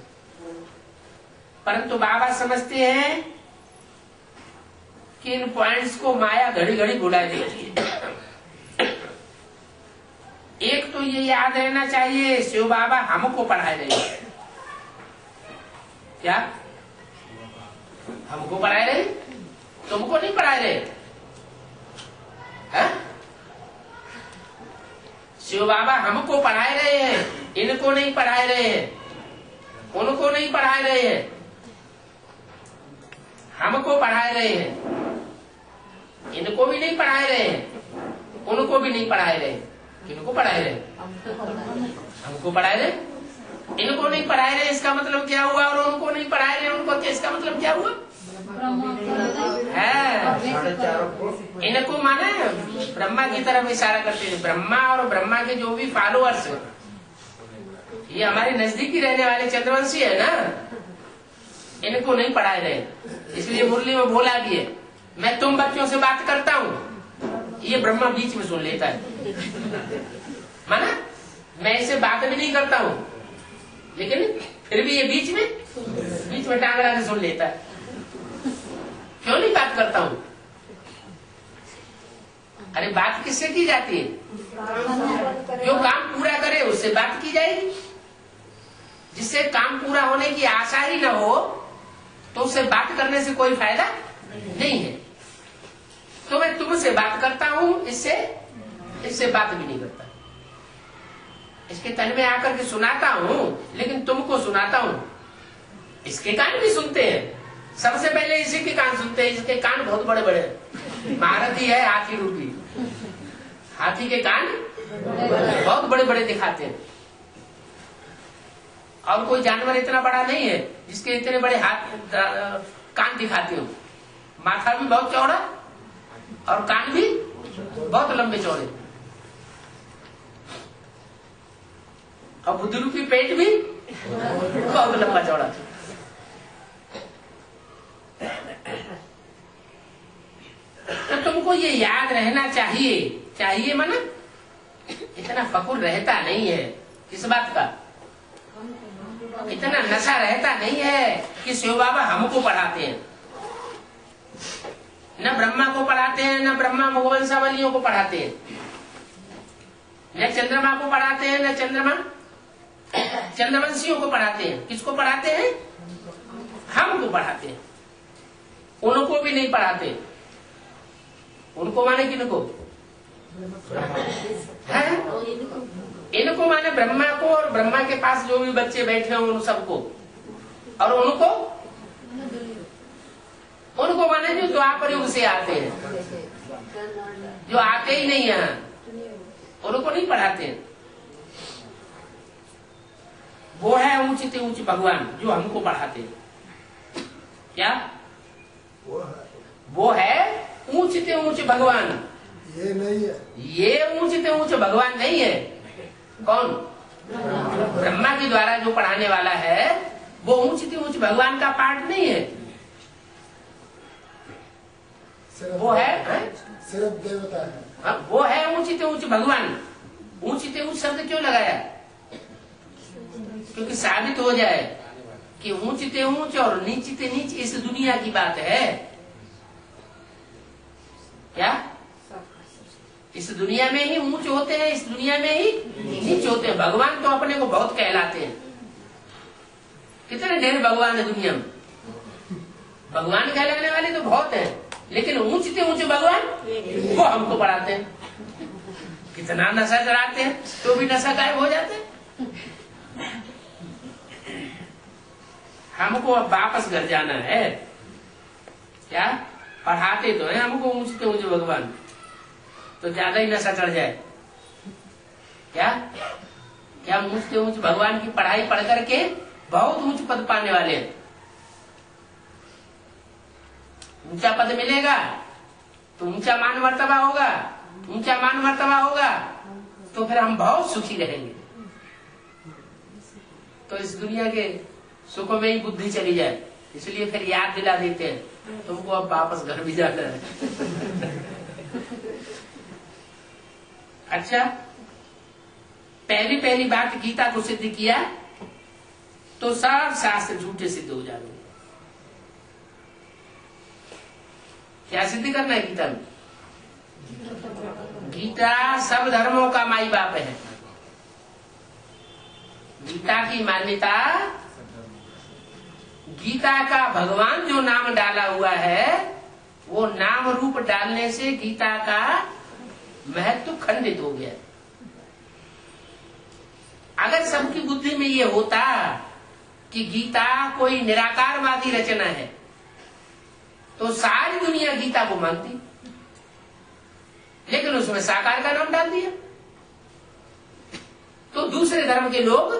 परंतु बाबा समझते हैं कि इन पॉइंट्स को माया घड़ी घड़ी भुला देती है। एक तो ये याद रहना चाहिए शिव बाबा हमको पढ़ाए रहे हैं। क्या हमको पढ़ाए रहे? तुमको नहीं पढ़ाए रहे। शिव बाबा हमको पढ़ाए रहे हैं, इनको नहीं पढ़ाए रहे हैं, उनको नहीं पढ़ाए रहे हैं, हमको पढ़ाए रहे हैं। इनको भी नहीं पढ़ाए रहे हैं, उनको भी नहीं पढ़ाए रहे हैं, किनको पढ़ाए रहे हैं, हमको पढ़ाए रहे हैं। इनको नहीं पढ़ाए रहे इसका मतलब क्या हुआ, और उनको नहीं पढ़ाए रहे उनको इसका मतलब क्या हुआ है। इनको माने ब्रह्मा की तरफ इशारा करते थे, ब्रह्मा और ब्रह्मा के जो भी फॉलोअर्स, ये हमारे नजदीकी रहने वाले चंद्रवंशी है ना, इनको नहीं पढ़ाए रहे। इसलिए मुरली में बोला भी है, मैं तुम बच्चों से बात करता हूँ, ये ब्रह्मा बीच में सुन लेता है, माना मैं इसे बात भी नहीं करता हूँ लेकिन फिर भी ये बीच में बीच में टांग लगा के सुन लेता है, क्यों नहीं बात करता हूँ। अरे बात किससे की जाती है, जो काम पूरा करे उससे बात की जाएगी। जिससे काम पूरा होने की आशा ही न हो तो उससे बात करने से कोई फायदा नहीं है। तो मैं तुमसे बात करता हूँ, इससे इससे बात भी नहीं करता, इसके तन में आकर के सुनाता हूँ लेकिन तुमको सुनाता हूँ। इसके कान भी सुनते हैं, सबसे पहले इसी के कान सुनते हैं, इसके कान बहुत बड़े बड़े हैं, महारथी है हाथी रूपी, हाथी के कान बहुत बड़े बड़े दिखाते हैं। और कोई जानवर इतना बड़ा नहीं है जिसके इतने बड़े हाथ कान दिखाते हो। माथा भी बहुत चौड़ा और कान भी बहुत लंबे चौड़े, और बुद्धि रूपी पेट भी बहुत लंबा चौड़ा। तो तुमको ये याद रहना चाहिए, चाहिए माना इतना फकुर रहता नहीं है किस बात का, इतना नशा रहता नहीं है कि शिव बाबा हमको पढ़ाते हैं। न ब्रह्मा को पढ़ाते हैं, न ब्रह्मा मुगवंशावलियों को पढ़ाते हैं, न चंद्रमा को पढ़ाते हैं, न चंद्रमा चंद्रवंशियों को पढ़ाते हैं। किसको पढ़ाते हैं, हमको पढ़ाते हैं। उनको भी नहीं पढ़ाते, उनको माने किनको, इनको माने ब्रह्मा को और ब्रह्मा के पास जो भी बच्चे बैठे हो उन सबको, और उनको उनको माने जो द्वापर युग से आते हैं, जो आते ही नहीं यहाँ, उनको नहीं पढ़ाते हैं। वो है ऊंचे से ऊंचे भगवान जो हमको पढ़ाते हैं। क्या वो है ऊंचे से ऊंचे भगवान, ये नहीं है, ये ऊंचे से ऊंचे भगवान नहीं है। कौन, ब्रह्मा के द्वारा जो पढ़ाने वाला है वो ऊंचे से ऊंचे भगवान का पार्ट नहीं है, वो है, है? सिर्फ देवता है। हाँ, वो है ऊंचे से ऊंचे भगवान। ऊंचे से ऊंचे शब्द क्यों लगाया, क्योंकि साबित हो जाए कि ऊंचते ऊंच और नीचते नीच इस दुनिया की बात है। क्या इस दुनिया में ही ऊंच होते हैं, इस दुनिया में ही नीच होते हैं। भगवान तो अपने को बहुत कहलाते हैं, कितने ढेर भगवान है दुनिया में, भगवान कहलाने वाले तो बहुत हैं, लेकिन ऊंचते ऊंचे भगवान वो हमको पढ़ाते हैं। कितना नशा चढ़ाते हैं तो भी नशा गायब हो जाते हैं। हमको अब वापस घर जाना है। क्या पढ़ाते तो है हमको ऊंचते ऊंचे भगवान, तो ज्यादा ही नशा चढ़ जाए। क्या क्या ऊंचते ऊंचे भगवान की पढ़ाई पढ़ करके बहुत ऊंच पद पाने वाले हैं। ऊंचा पद मिलेगा तो ऊंचा मान मर्तबा होगा, ऊंचा मान मर्तबा होगा तो फिर हम बहुत सुखी रहेंगे। तो इस दुनिया के सुखों में ही बुद्धि चली जाए, इसलिए फिर याद दिला देते हैं तुमको अब वापस घर भी जाना है। अच्छा, पहली पहली बात गीता को सिद्ध किया तो सब शास्त्र झूठे सिद्ध हो जाएंगे। क्या सिद्ध करना है गीता में, गीता सब धर्मों का माई बाप है। गीता की मान्यता, गीता का भगवान जो नाम डाला हुआ है वो नाम रूप डालने से गीता का महत्व खंडित हो गया। अगर सबकी बुद्धि में ये होता कि गीता कोई निराकारवादी रचना है तो सारी दुनिया गीता को मानती, लेकिन उसमें साकार का नाम डाल दिया तो दूसरे धर्म के लोग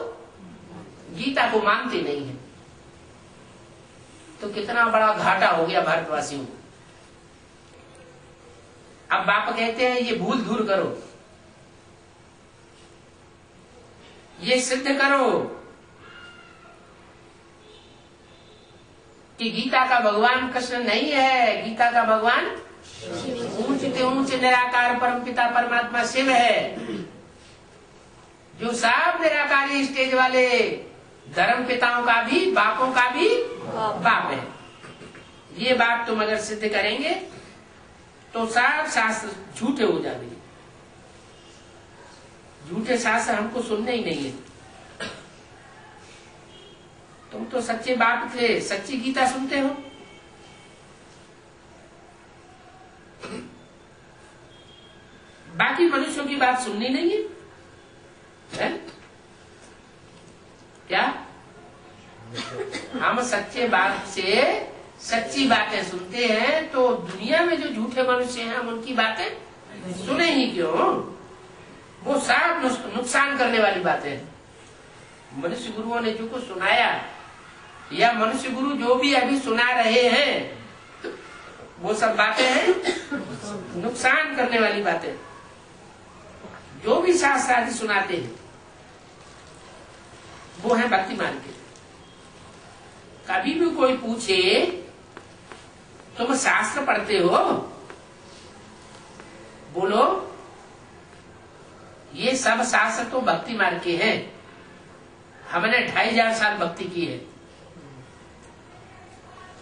गीता को मानते नहीं है। तो कितना बड़ा घाटा हो गया भारतवासियों को। अब बाप कहते हैं ये भूल दूर करो, ये सिद्ध करो कि गीता का भगवान कृष्ण नहीं है, गीता का भगवान ऊंचे ऊंचे निराकार परमपिता परमात्मा शिव है, जो सब निराकारी स्टेज वाले धर्म पिताओं का भी बापों का भी बाप है। ये बात तुम अगर सिद्ध करेंगे तो सब शास्त्र झूठे हो जाएंगे। झूठे शास्त्र हमको सुनने ही नहीं है। तुम तो सच्चे बाप थे, सच्ची गीता सुनते हो। बाकी मनुष्यों की बात सुननी नहीं है, है? क्या हम सच्चे बाप से सच्ची बातें सुनते हैं तो दुनिया में जो झूठे मनुष्य हैं हम उनकी बातें सुने ही क्यों? वो सब नुकसान करने वाली बातें मनुष्य गुरुओं ने जो कुछ सुनाया या मनुष्य गुरु जो भी अभी सुना रहे हैं वो सब बातें हैं नुकसान करने वाली बातें। जो भी शास्त्र आदि सुनाते हैं वो है भक्ति मार्ग के। कभी भी कोई पूछे तुम शास्त्र पढ़ते हो, बोलो ये सब शास्त्र तो भक्ति मार्ग के हैं। हमने ढाई हजार साल भक्ति की है,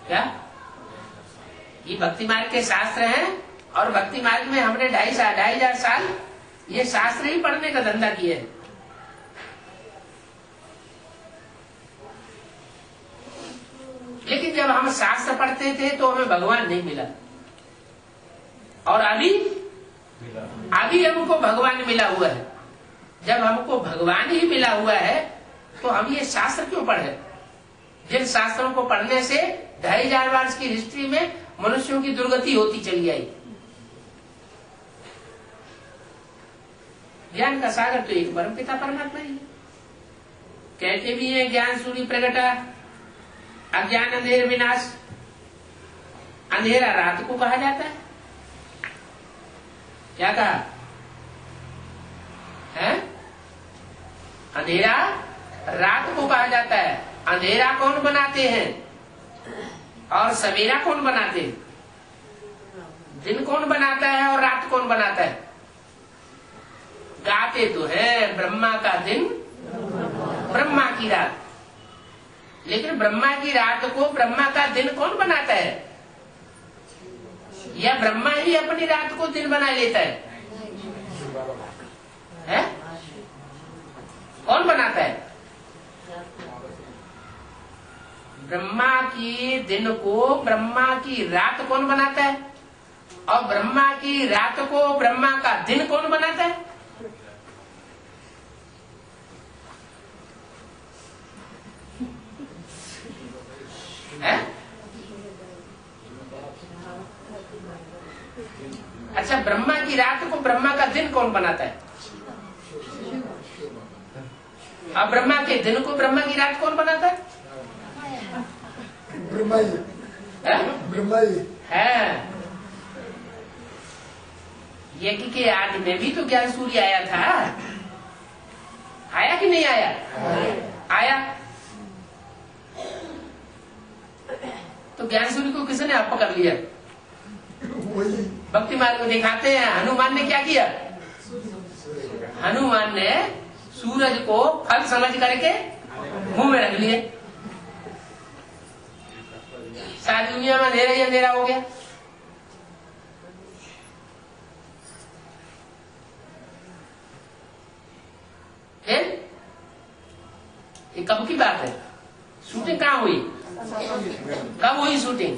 क्या ये भक्ति मार्ग के शास्त्र हैं? और भक्ति मार्ग में हमने ढाई साल ढाई हजार साल ये शास्त्र ही पढ़ने का धंधा किया है। लेकिन जब हम शास्त्र पढ़ते थे तो हमें भगवान नहीं मिला, और अभी अभी हमको भगवान मिला हुआ है। जब हमको भगवान ही मिला हुआ है तो हम ये शास्त्र क्यों पढ़े? जिन शास्त्रों को पढ़ने से ढाई हजार वर्ष की हिस्ट्री में मनुष्यों की दुर्गति होती चली आई। ज्ञान का सागर तो एक परम पिता परमात्मा ही है। कहते भी है ज्ञान सूर्य प्रगटा अज्ञान अंधेर विनाश। अंधेरा रात को कहा जाता है, क्या कहा है? अंधेरा रात को कहा जाता है। अंधेरा कौन बनाते हैं और सवेरा कौन बनाते हैं? दिन कौन बनाता है और रात कौन बनाता है? गाते तो है ब्रह्मा का दिन ब्रह्मा की रात, लेकिन ब्रह्मा की रात को ब्रह्मा का दिन कौन बनाता है? या ब्रह्मा ही अपनी रात को दिन बना लेता है, है? कौन बनाता है? ब्रह्मा की दिन को ब्रह्मा की रात कौन बनाता है? और ब्रह्मा की रात को ब्रह्मा का दिन कौन बनाता है? है? अच्छा, ब्रह्मा की रात को ब्रह्मा का दिन कौन बनाता है? अब ब्रह्मा के दिन को ब्रह्मा की रात कौन बनाता है? ब्रह्मा ब्रह्मा है। यज्ञ के आदि में भी तो ज्ञान सूर्य आया था, आया कि नहीं आया? आया। तो ज्ञान सूर्य को किसने आप पकड़ लिया? भक्ति मार्ग में दिखाते हैं हनुमान ने क्या किया? हनुमान ने सूरज को फल समझ करके मुंह में रख लिए। सारी दुनिया में अंधेरा ही अंधेरा हो गया। फिर ये कब की बात है? शूटिंग कहाँ हुई? कब हुई शूटिंग?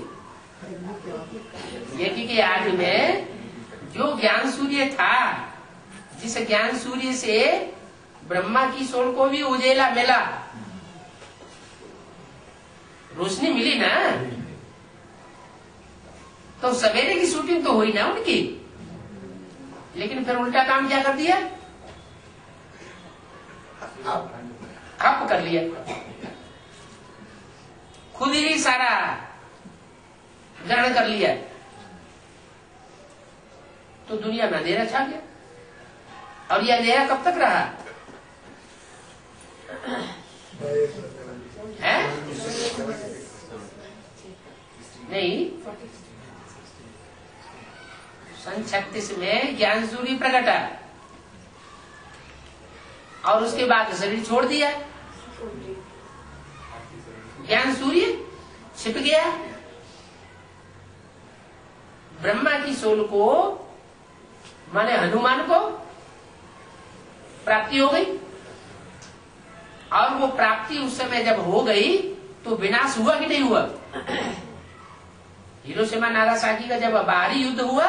यज्ञ के आग में जो ज्ञान सूर्य था, जिस ज्ञान सूर्य से ब्रह्मा की सोल को भी उजेला मिला, रोशनी मिली ना, तो सवेरे की शूटिंग तो हुई ना उनकी। लेकिन फिर उल्टा काम क्या कर दिया, आप कर लिया, खुद ही सारा ग्रहण कर लिया, तो दुनिया में अंधेरा छा गया। और ये अंधेरा कब तक रहा है? नहीं, सन छत्तीस में ज्ञान सूर्य प्रकटा और उसके बाद शरीर छोड़ दिया, ज्ञान सूर्य छिप गया। ब्रह्मा की सोल को माने हनुमान को प्राप्ति हो गई, और वो प्राप्ति उस समय जब हो गई तो विनाश हुआ कि नहीं हुआ? हिरोशिमा नागासाकी का जब बाहरी युद्ध हुआ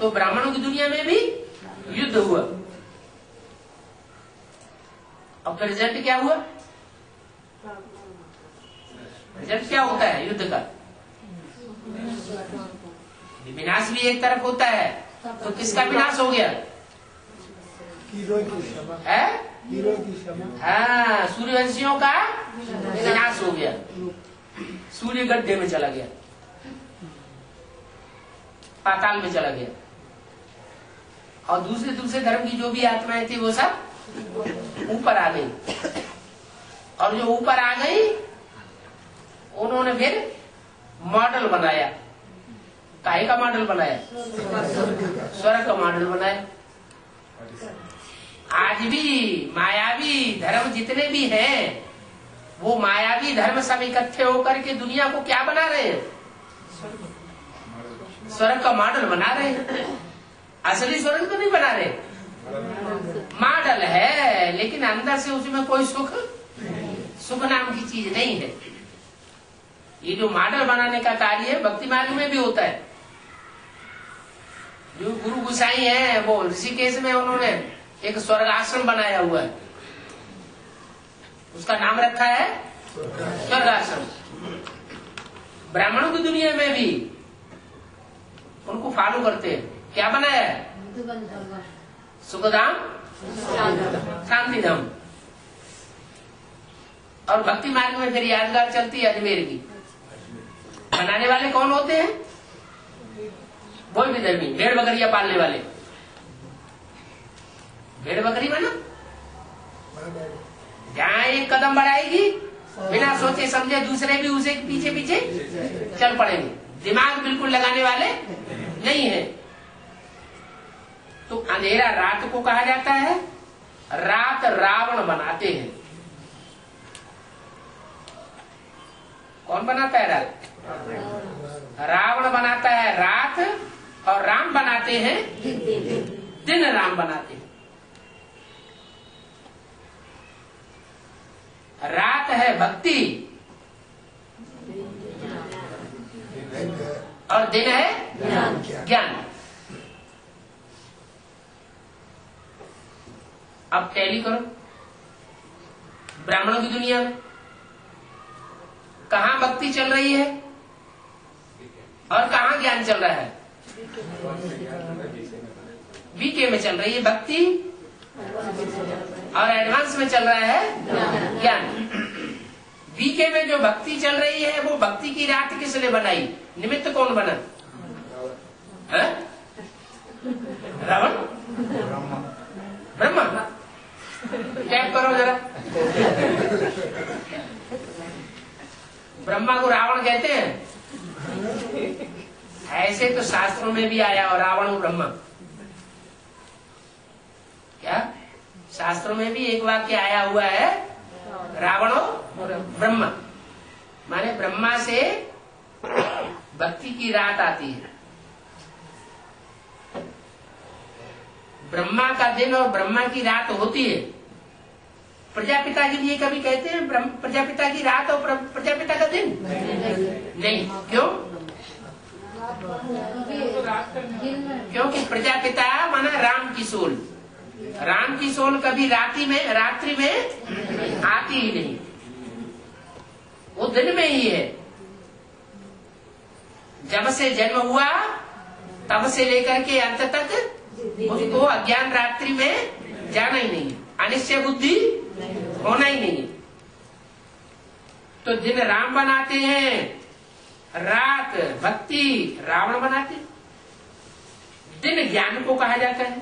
तो ब्राह्मणों की दुनिया में भी युद्ध हुआ, और रिजल्ट क्या हुआ? रिजल्ट क्या होता है युद्ध का? विनाश भी एक तरफ होता है, तो किसका विनाश हो गया? हाँ, सूर्यवंशियों का विनाश हो गया, सूर्य गड्ढे में चला गया, पाताल में चला गया, और दूसरे दूसरे धर्म की जो भी आत्माएं थी वो सब ऊपर आ गई, और जो ऊपर आ गई उन्होंने फिर मॉडल बनाया, काहे का मॉडल बनाया? स्वर्ग का मॉडल बनाया। आज भी मायावी धर्म जितने भी हैं, वो मायावी धर्म सब इकट्ठे होकर के दुनिया को क्या बना रहे हैं? स्वर्ग का मॉडल बना रहे हैं। असली स्वर्ग तो नहीं बना रहे, मॉडल है, लेकिन अंदर से उसमें कोई सुख सुख नाम की चीज नहीं है। ये जो मॉडल बनाने का कार्य है भक्ति मार्ग में भी होता है। जो गुरु गुसाई है वो ऋषिकेश में उन्होंने एक स्वर्ग आश्रम बनाया हुआ है, उसका नाम रखा है स्वर्ग आश्रम। ब्राह्मणों की दुनिया में भी उनको फॉलो करते हैं, क्या बनाया है? सुखधाम, शांति धाम। और भक्ति मार्ग में फिर यादगार चलती है अजमेर की, बनाने वाले कौन होते हैं? वो भी धर्मी, भेड़ बकरियां पालने वाले। भेड़ बकरी माना जहाँ एक कदम बढ़ाएगी बिना सोचे समझे दूसरे भी उसे पीछे पीछे चल पड़ेंगे, दिमाग बिल्कुल लगाने वाले नहीं है। तो अंधेरा रात को कहा जाता है, रात रावण बनाते हैं। कौन बनाता है रात? रावण बनाता है रात, और राम बनाते हैं दिन, राम बनाते हैं। रात है भक्ति और दिन है ज्ञान। अब टैली करो, ब्राह्मणों की दुनिया में कहाँ भक्ति चल रही है और कहाँ ज्ञान चल रहा है? वीके में चल रही है भक्ति और एडवांस में चल रहा है ज्ञान। वीके में जो भक्ति चल रही है वो भक्ति की रात किसने बनाई? निमित्त कौन बना? रावण, ब्रह्मा। टैप करो जरा, ब्रह्मा को रावण कहते हैं, ऐसे तो शास्त्रों में भी आया, और रावण और ब्रह्मा, क्या शास्त्रों में भी एक वाक्य आया हुआ है, रावण और ब्रह्मा, माने ब्रह्मा से भक्ति की रात आती है। ब्रह्मा का दिन और ब्रह्मा की रात होती है। प्रजापिता के लिए कभी कहते हैं प्रजापिता की रात और प्रजापिता का दिन? नहीं, क्यों? क्योंकि प्रजापिता माना राम की सोल, राम की सोल कभी रात्रि में रात्रि में आती ही नहीं, वो दिन में ही है। जब से जन्म हुआ तब से लेकर के अंत तक उसको अज्ञान रात्रि में जाना ही नहीं, अनिश्चय बुद्धि होना ही नहीं। तो दिन राम बनाते हैं, रात भक्ति रावण बनाते। दिन ज्ञान को कहा जाता है,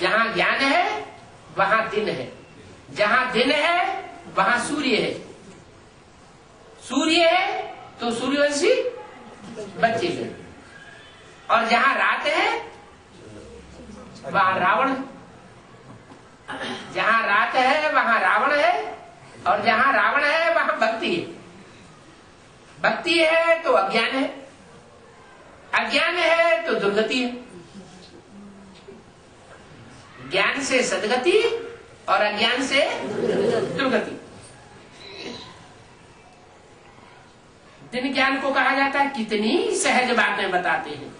जहाँ ज्ञान है वहाँ दिन है, जहाँ दिन है वहाँ सूर्य है, सूर्य है तो सूर्यवंशी बच्चे हैं, और जहाँ रात है वहाँ रावण है, जहाँ रात है वहाँ रावण है, और जहाँ रावण है वहाँ भक्ति है। भक्ति है तो अज्ञान है, अज्ञान है तो दुर्गति है। ज्ञान से सदगति और अज्ञान से दुर्गति। दिन ज्ञान को कहा जाता है। कितनी सहज बातें बताते हैं,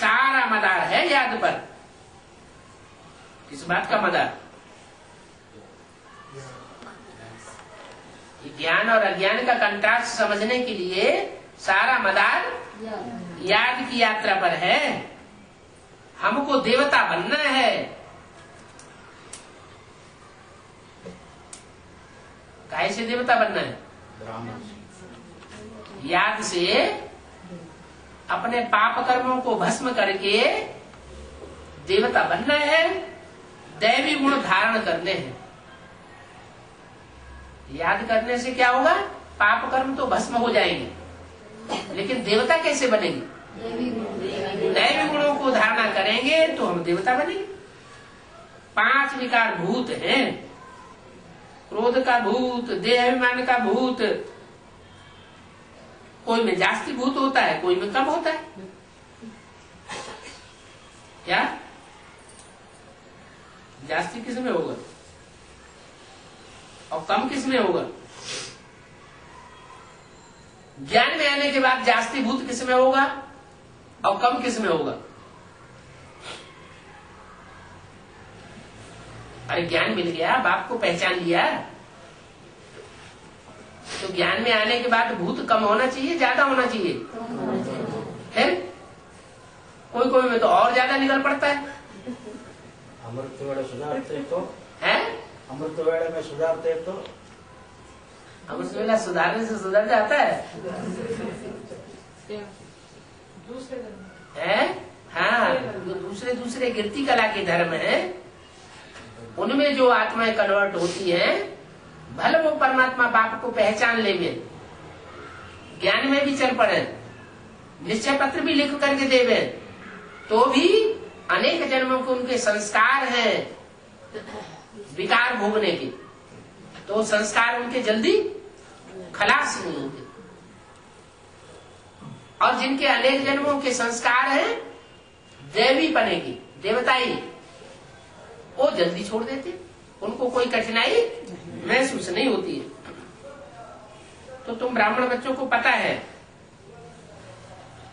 सारा मदार है याद पर। किस बात का मदार? ज्ञान और अज्ञान का कंट्रास्ट समझने के लिए सारा मदार याद की यात्रा पर है। हमको देवता बनना है, काहे से देवता बनना है? याद से अपने पाप कर्मों को भस्म करके देवता बनना है, दैवी गुण धारण करने हैं। याद करने से क्या होगा? पाप कर्म तो भस्म हो जाएंगे, लेकिन देवता कैसे बनेंगे? दैवी गुणों को धारणा करेंगे तो हम देवता बनेंगे। पांच विकार भूत हैं, क्रोध का भूत, देहाभिमान का भूत। कोई में जास्ती भूत होता है, कोई में कम होता है। क्या जास्ती किस में होगा और कम किस में होगा? ज्ञान में आने के बाद जास्ती भूत किस में होगा और कम किस में होगा? अरे ज्ञान मिल गया, बाप को पहचान लिया, तो ज्ञान में आने के बाद भूत कम होना चाहिए, ज्यादा होना चाहिए? है कोई कोई में तो और ज्यादा निकल पड़ता है। अमृत वेला सुधारते तो है, अमृत वेला में सुधारते तो अमृत वेला सुधारने से सुधर जाता है। दूसरे है हाँ, दूसरे दूसरे गिरती कला के धर्म है, उनमें जो आत्माएं कन्वर्ट होती हैं, भले वो परमात्मा बाप को पहचान ले में ज्ञान में भी चल पड़े, निश्चय पत्र भी लिख करके देवे, तो भी अनेक जन्मों के उनके संस्कार हैं विकार भोगने के, तो संस्कार उनके जल्दी खलास नहीं होते। और जिनके अनेक जन्मों के संस्कार हैं देवी पने की, देवताई, वो जल्दी छोड़ देते, उनको कोई कठिनाई महसूस नहीं होती है। तो तुम ब्राह्मण बच्चों को पता है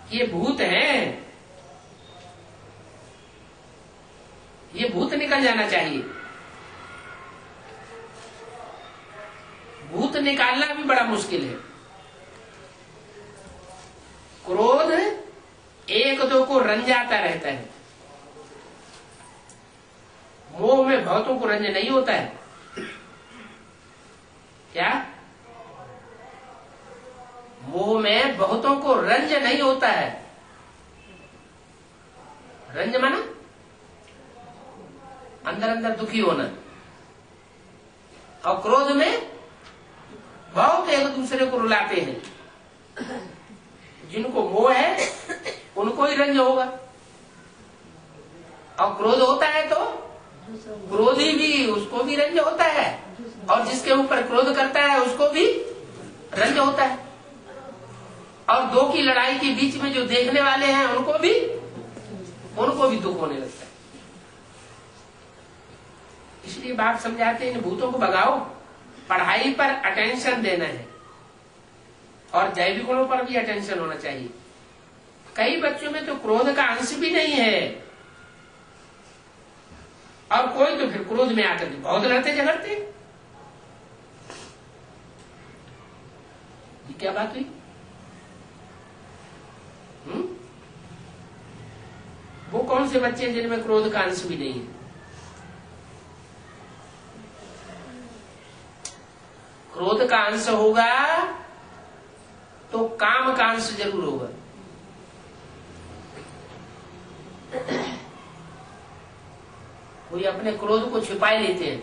कि ये भूत हैं, ये भूत निकल जाना चाहिए। भूत निकालना भी बड़ा मुश्किल है। क्रोध एक दो को रंजाता रहता है, मोह में बहुतों को रंज नहीं होता है। क्या मोह में बहुतों को रंज नहीं होता है? रंज माना अंदर अंदर दुखी होना, और क्रोध में बहुत एक दूसरे को रुलाते हैं। जिनको मोह है उनको ही रंज होगा, और क्रोध होता है तो क्रोधी भी, उसको भी रंज होता है, और जिसके ऊपर क्रोध करता है उसको भी रंज होता है। और दो की लड़ाई के बीच में जो देखने वाले हैं उनको भी उनको भी दुख होने लगता है। इसलिए बाप समझाते हैं, इन भूतों को भगाओ, पढ़ाई पर अटेंशन देना है और दैवी गुणों पर भी अटेंशन होना चाहिए। कई बच्चों में तो क्रोध का अंश भी नहीं है, और कोई तो फिर क्रोध में आकर बहुत लड़ते झगड़ते। ये क्या बात हुई? हुँ? वो कौन से बच्चे हैं जिनमें क्रोध का अंश भी नहीं है? क्रोध का अंश होगा तो काम का अंश जरूर होगा। कोई अपने क्रोध को छुपाए लेते हैं,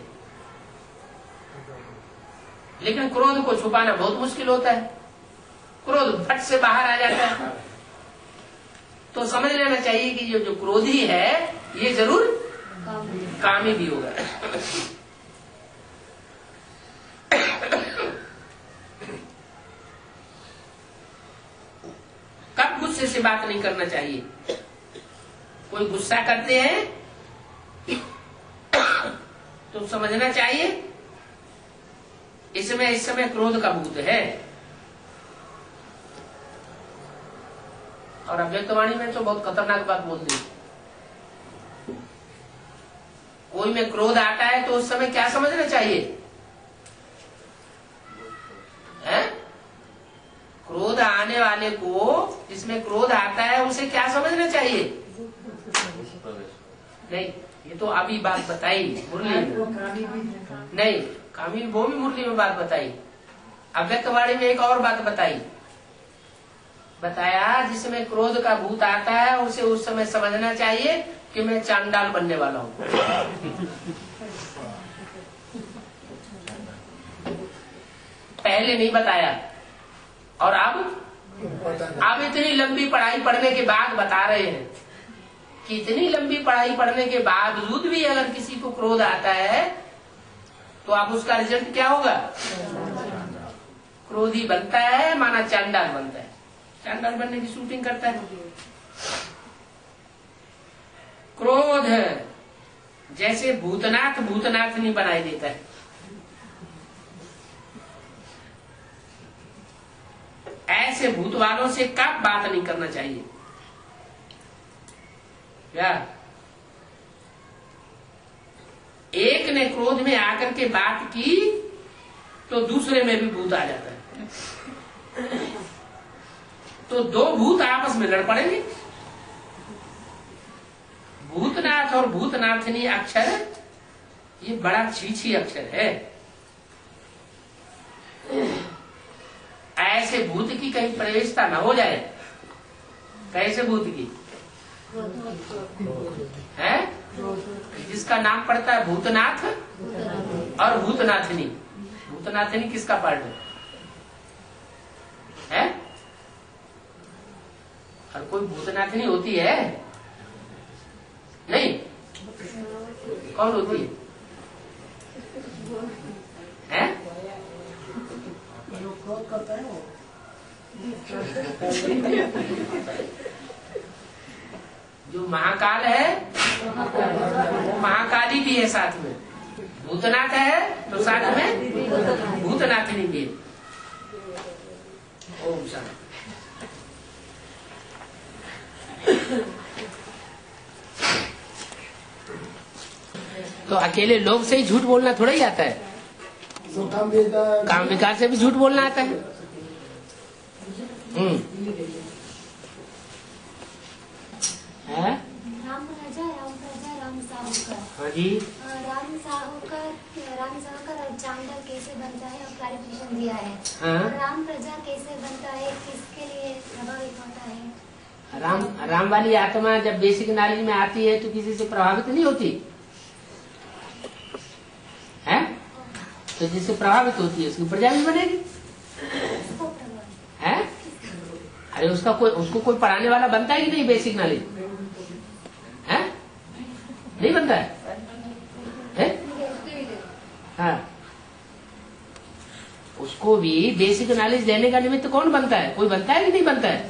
लेकिन क्रोध को छुपाना बहुत मुश्किल होता है। क्रोध फट से बाहर आ जाता है। तो समझ लेना चाहिए कि ये जो क्रोधी है ये जरूर कामी भी होगा। कब गुस्से से बात नहीं करना चाहिए? कोई गुस्सा करते हैं तो समझना चाहिए इसमें इस समय क्रोध का भूत है। और अव्यक्तवाणी में तो बहुत खतरनाक बात बोलते हैं। कोई में क्रोध आता है तो उस समय क्या समझना चाहिए? है? क्रोध आने वाले को, जिसमें क्रोध आता है उसे क्या समझना चाहिए? नहीं, ये तो अभी बात बताई मुरली में। नहीं, कामी वो भी मुरली में बात बताई। अव्यक्तवाणी में एक और बात बताई, बताया जिसमें क्रोध का भूत आता है उसे उस समय समझना चाहिए कि मैं चांडाल बनने वाला हूँ। पहले नहीं बताया और अब अब इतनी लंबी पढ़ाई पढ़ने के बाद बता रहे हैं कि इतनी लंबी पढ़ाई पढ़ने के बावजूद भी अगर किसी को क्रोध आता है तो आप उसका रिजल्ट क्या होगा? क्रोधी बनता है, माना चांडाल बनता है। चांडाल बनने की शूटिंग करता है। क्रोध जैसे भूतनाथ भूतनाथ नहीं बनाई देता है, ऐसे भूत वालों से कब बात नहीं करना चाहिए? क्या एक ने क्रोध में आकर के बात की तो दूसरे में भी भूत आ जाता है, तो दो भूत आपस में लड़ पड़ेंगे। भूतनाथ और भूतनाथनी अक्षर ये बड़ा छीछी अक्षर है। ऐसे भूत की कहीं प्रवेशता ना हो जाए। कैसे भूत की है जिसका नाम पड़ता है भूतनाथ और भूतनाथनी। भूतनाथनी किसका पार्ट है? है? और कोई भूतनाथनी होती है? नहीं, कौन होती है? है? जो महाकाल है वो महाकाली भी है, साथ में भूतनाथ है तो साथ में भूतनाथनी भी है। ओम शांति। तो अकेले लोग से ही झूठ बोलना थोड़ा ही आता है, काम विकार से भी झूठ बोलना आता है। हम्म, है? राम राजा, राम राजा, राम साहूकार। हाँ जी, राम साहूकार, राम साहूकार और चांडाल कैसे बनता है और क्लैरिफिकेशन दिया है। हाँ? राम प्रजा कैसे बनता है, किसके लिए प्रभावित होता है? राम राम वाली आत्मा जब बेसिक नॉलेज में आती है तो किसी से प्रभावित नहीं होती है, तो जिससे प्रभावित होती है उसकी प्रजा भी बनेगी। है? अरे उसका कोई उसको कोई पढ़ाने वाला बनता है कि नहीं? बेसिक नॉलेज नहीं बनता है, है? हाँ। उसको भी बेसिक नॉलेज देने का निमित्त कौन बनता है? कोई बनता है कि नहीं बनता है?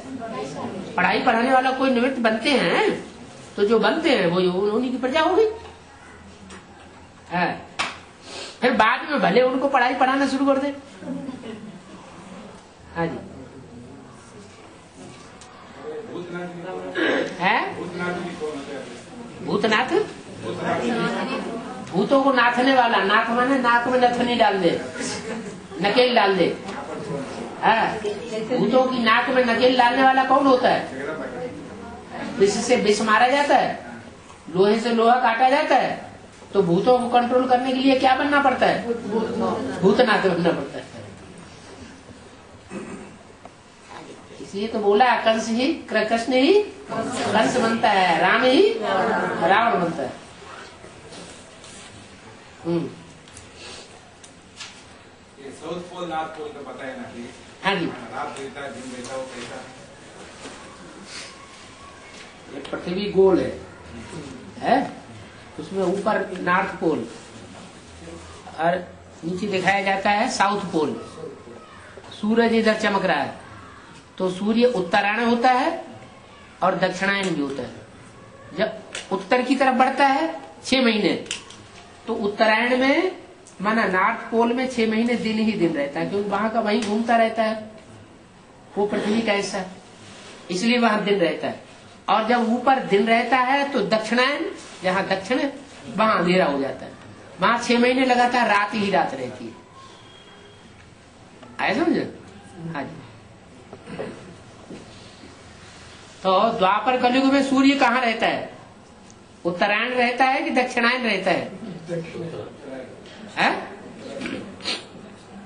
पढ़ाई पढ़ाने वाला कोई निमित्त बनते हैं, तो जो बनते हैं वो उन्हीं की प्रजा होगी। फिर बाद में भले उनको पढ़ाई पढ़ाना शुरू कर दे। हाँ जी, भूतनाथ, भूतों को नाथने वाला। नाक माने नाक में नथनी डाल दे, नकेल डाल दे। भूतों की नाक में नकेल डालने वाला कौन होता है? विष से विष मारा जाता है, लोहे से लोहा काटा जाता है। तो भूतों को कंट्रोल करने के लिए क्या बनना पड़ता है? भूतनाथ बनना पड़ता है। इसलिए तो बोला कंस ही, कृष्ण ही कंस बनता है, राम ही रावण बनता है। हम्म, ये साउथ पोल नॉर्थ पोल का पता है ना कि हाँ जी, रात दिन बैठा हो कैसा। ये पृथ्वी गोल है, है? उसमें ऊपर नॉर्थ पोल और नीचे दिखाया जाता है साउथ पोल। सूरज इधर चमक रहा है तो सूर्य उत्तरायण होता है और दक्षिणायन भी होता है। जब उत्तर की तरफ बढ़ता है छह महीने, तो उत्तरायण में माना नॉर्थ पोल में छह महीने दिन ही दिन रहता है, क्योंकि वहां का वहीं घूमता रहता है वो पृथ्वी का ऐसा, इसलिए वहां दिन रहता है। और जब ऊपर दिन रहता है तो दक्षिणायन, जहाँ दक्षिण है वहां अंधेरा हो जाता है। वहां छह महीने लगातार रात ही रात रहती है। आया समझ? हाँ जी। तो द्वापर कलयुग में सूर्य कहाँ रहता है? उत्तरायण रहता है कि दक्षिणायन रहता है?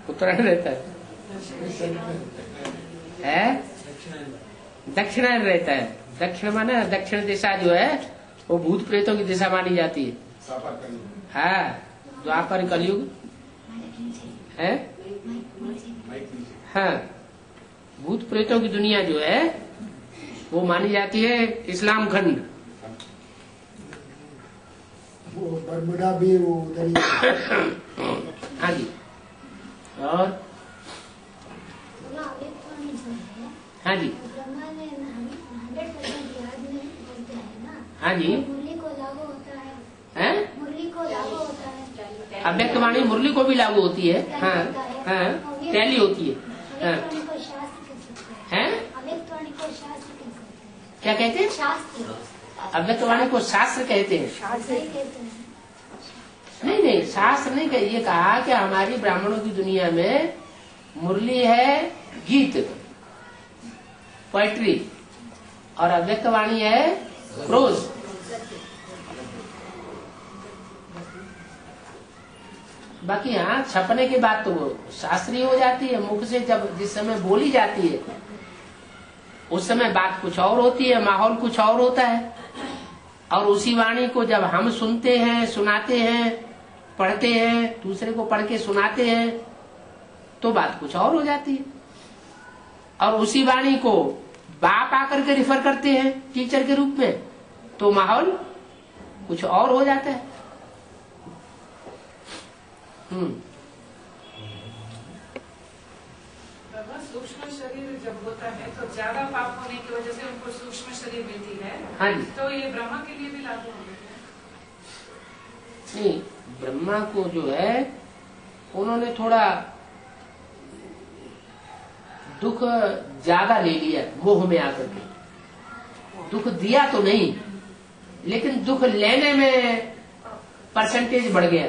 उत्तरायण रहता है, है? दक्षिणायन रहता है। दक्षिण माना दक्षिण दिशा जो है वो भूत प्रेतों की दिशा मानी जाती है। हाँ, द्वापर कलयुग है। हाँ, भूत प्रेतों की दुनिया जो है वो मानी जाती है इस्लाम खंड। वो बर्मुडा भी वो उधर ही। हाँ जी। और हाँ जी, हाँ जी, मुरली को लागू होता है, है? मुरली को लागू होता है। अव्यक्त वाणी मुरली को भी लागू होती है। हाँ हाँ, टैली होती है। हैं? क्या कहते हैं? शास्त्र। अव्यक्तवाणी को शास्त्र कहते हैं। शास्त्र नहीं, नहीं शास्त्र नहीं कह, ये कहा कि हमारी ब्राह्मणों की दुनिया में मुरली है, गीत, पोएट्री, और अव्यक्तवाणी है प्रोज। बाकी हाँ, छपने के बाद तो वो शास्त्रीय हो जाती है। मुख से जब जिस समय बोली जाती है उस समय बात कुछ और होती है, माहौल कुछ और होता है। और उसी वाणी को जब हम सुनते हैं, सुनाते हैं, पढ़ते हैं, दूसरे को पढ़ के सुनाते हैं, तो बात कुछ और हो जाती है। और उसी वाणी को बाप आकर के रिफर करते हैं टीचर के रूप में, तो माहौल कुछ और हो जाता है। हम्म, सूक्ष्म शरीर जब होता है तो ज्यादा पाप होने की वजह से उनको सूक्ष्म शरीर मिलती है। हाँ जी। तो ये ब्रह्मा के लिए भी लागू हो गया? नहीं, ब्रह्मा को जो है उन्होंने थोड़ा दुख ज्यादा ले लिया, मोह में आकर के। दुख दिया तो नहीं, लेकिन दुख लेने में परसेंटेज बढ़ गया।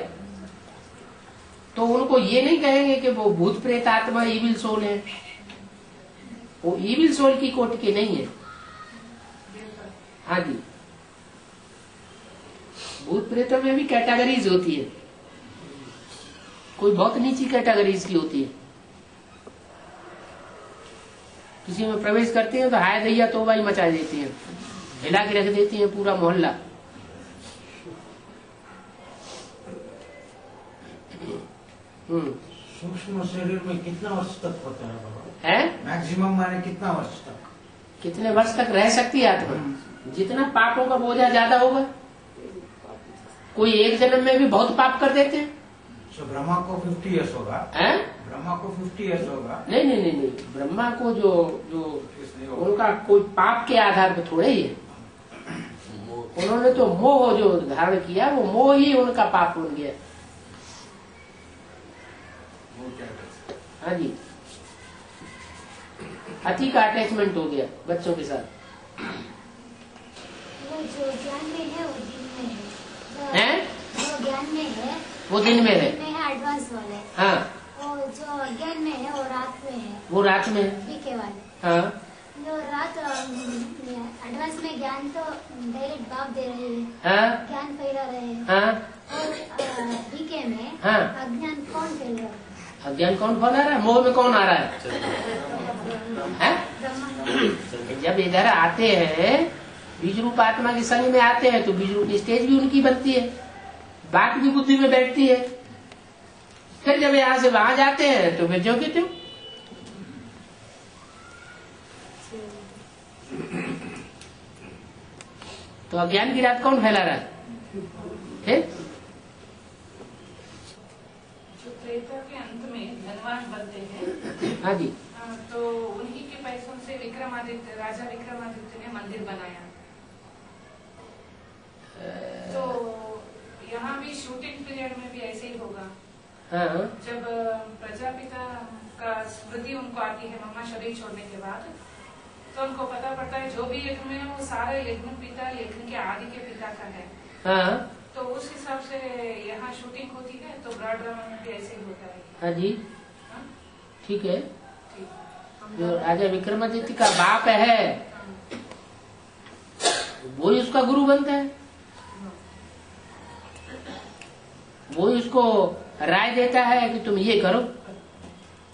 तो उनको ये नहीं कहेंगे कि वो भूत प्रेत आत्मा ईविल सोल है। वो ईविल सोल की कोट के नहीं है। हाँ जी, भूत प्रेतों में भी कैटेगरीज होती है। कोई बहुत नीची कैटेगरीज की होती है। किसी में प्रवेश करते हैं तो हाय दैया तो भाई मचा देती है, हिला के रख देती है पूरा मोहल्ला। सूक्ष्म शरीर में कितना वर्ष तक होता है बाबा? है मैक्सिमम माने कितना वर्ष तक, कितने वर्ष तक रह सकती है आत्मा? जितना पापों का बोझा ज्यादा होगा। कोई एक जन्म में भी बहुत पाप कर देते हैं। तो ब्रह्मा को फिफ्टी ईयर्स होगा? है, ब्रह्मा को फिफ्टी ईयर्स होगा? नहीं नहीं नहीं नहीं, ब्रह्मा को जो जो उनका कोई पाप के आधार पर थोड़े ही है। उन्होंने तो मोह जो धारण किया वो मोह ही उनका पाप बन गया। हाँ जी, अति का अटैचमेंट हो गया बच्चों के साथ। वो जो ज्ञान में है वो दिन में ज्ञान में है, वो दिन में है, एडवांस वाले। हाँ, वो जो अज्ञान में है वो रात में है, वो रात में है वाले। हाँ, जो रात एडवांस में ज्ञान तो डायरेक्ट बाप दे रहे हैं, ज्ञान फैला रहे हैं। हाँ, और बीके में अज्ञान कौन फैल रहा है? अज्ञान कौन फैला रहा है? मोह में कौन आ रहा है? जब इधर आते हैं बीज रूप आत्मा के संग में आते हैं तो बीज रूप की स्टेज भी उनकी बनती है, बात भी बुद्धि में बैठती है। फिर जब यहाँ से वहां जाते हैं तो फिर जो कि तुम तो अज्ञान की रात कौन फैला रहा है? है? जो त्रेता के अंत में धनवान बनते हैं। हाँ जी, तो उन्हीं के पैसों से विक्रमादित्य, राजा विक्रमादित्य ने मंदिर बनाया। तो यहाँ भी शूटिंग पीरियड में भी ऐसे ही होगा। हाँ। जब प्रजापिता का स्मृति उनको आती है मम्मा शरीर छोड़ने के बाद, तो उनको पता पड़ता है जो भी यज्ञ में वो सारे यज्ञ पिता, यज्ञ के आदि के पिता का है। हाँ। तो उस हिसाब से यहाँ शूटिंग होती है, तो ब्लड ड्रामा में भी ऐसे ही होता है। हाँ जी, ठीक है। जो राजा विक्रमादित्य का बाप है वो ही उसका गुरु बनता है, वो ही उसको राय देता है कि तुम ये करो,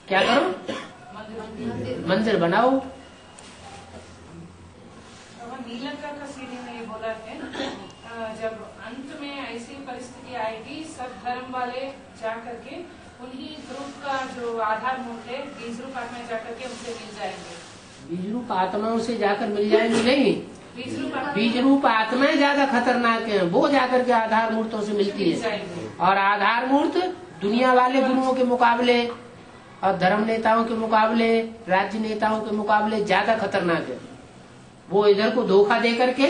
क्या करो, मंदिर बनाओ। नीलका का सीढ़ी में ये बोला है, जब अंत में ऐसी परिस्थिति आएगी सब धर्म वाले जा करके उन्हीं ग्रुप का जो आधार मूल है बीज रूप आत्मा जाकर के उनसे मिल जाएंगे। बीज रूप आत्माओं से जाकर मिल जाएंगे? नहीं, बीज रूप आत्माएं ज्यादा खतरनाक है, वो जाकर के आधार मूर्तों से मिलती है। और आधार मूर्त दुनिया वाले गुरुओं के मुकाबले और धर्म नेताओं के मुकाबले, राज्य नेताओं के मुकाबले ज्यादा खतरनाक है। वो इधर को धोखा दे करके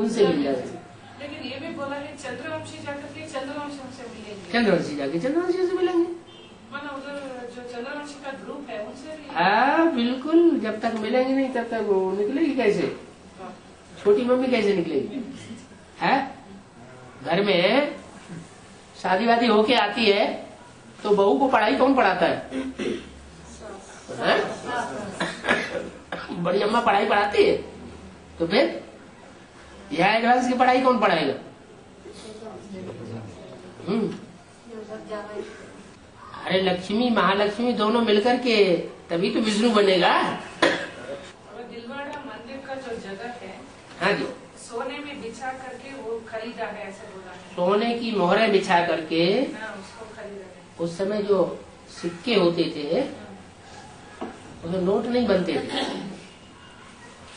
उनसे मिल जाते। लेकिन ये भी बोला है चंद्रवंशी जाकर के चंद्रवंशी से मिलेंगे, चंद्रवंशी जाके चंद्रवंशी से मिलेंगे। हाँ बिल्कुल, जब तक मिलेंगे नहीं तब तक वो निकलेगी कैसे? छोटी मम्मी कैसे निकलेगी? है, घर में शादी वादी होके आती है तो बहू को पढ़ाई कौन पढ़ाता है? है? बड़ी अम्मा पढ़ाई पढ़ाती है, तो फिर यह एडवांस की पढ़ाई कौन पढ़ाएगा? हम्म, अरे लक्ष्मी महालक्ष्मी दोनों मिलकर के तभी तो विष्णु बनेगा। दिलवाड़ा मंदिर का जो जगह है। हाँ जी, सोने में बिछा करके वो खरीदा है ऐसा बोला है। सोने की मोहरें बिछा करके। हाँ, उसको खरीदा है। उस समय जो सिक्के होते थे उसमें नोट नहीं बनते थे,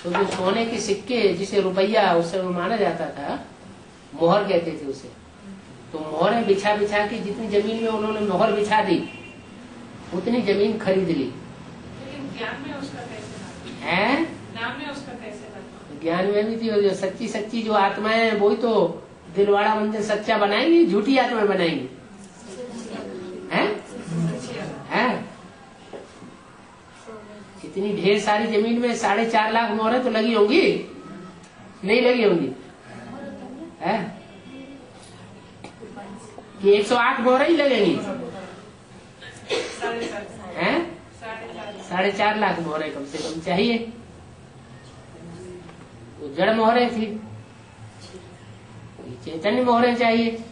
तो जो सोने के सिक्के जिसे रुपया उस समय माना जाता था, मोहर कहते थे उसे। तो मोहरें बिछा बिछा के जितनी जमीन में उन्होंने मोहर बिछा दी उतनी जमीन खरीद ली। लेकिन ज्ञान में उसका कैसे है? नाम में उसका कैसे? ज्ञान में भी थी। सच्ची सच्ची जो आत्माएं हैं वही तो दिलवाड़ा मंदिर सच्चा बनाएंगी, झूठी आत्मा बनाएंगी। हैं? हैं? इतनी ढेर सारी जमीन में साढ़े चार लाख मोहरें तो लगी होंगी, नहीं लगी होंगी? है कि एक सौ आठ मोहरें ही लगेंगी? हैं? साढ़े चार लाख मोहरें कम से कम चाहिए। तो जड़ मोहरें थी, चैतन्य मोहरें चाहिए।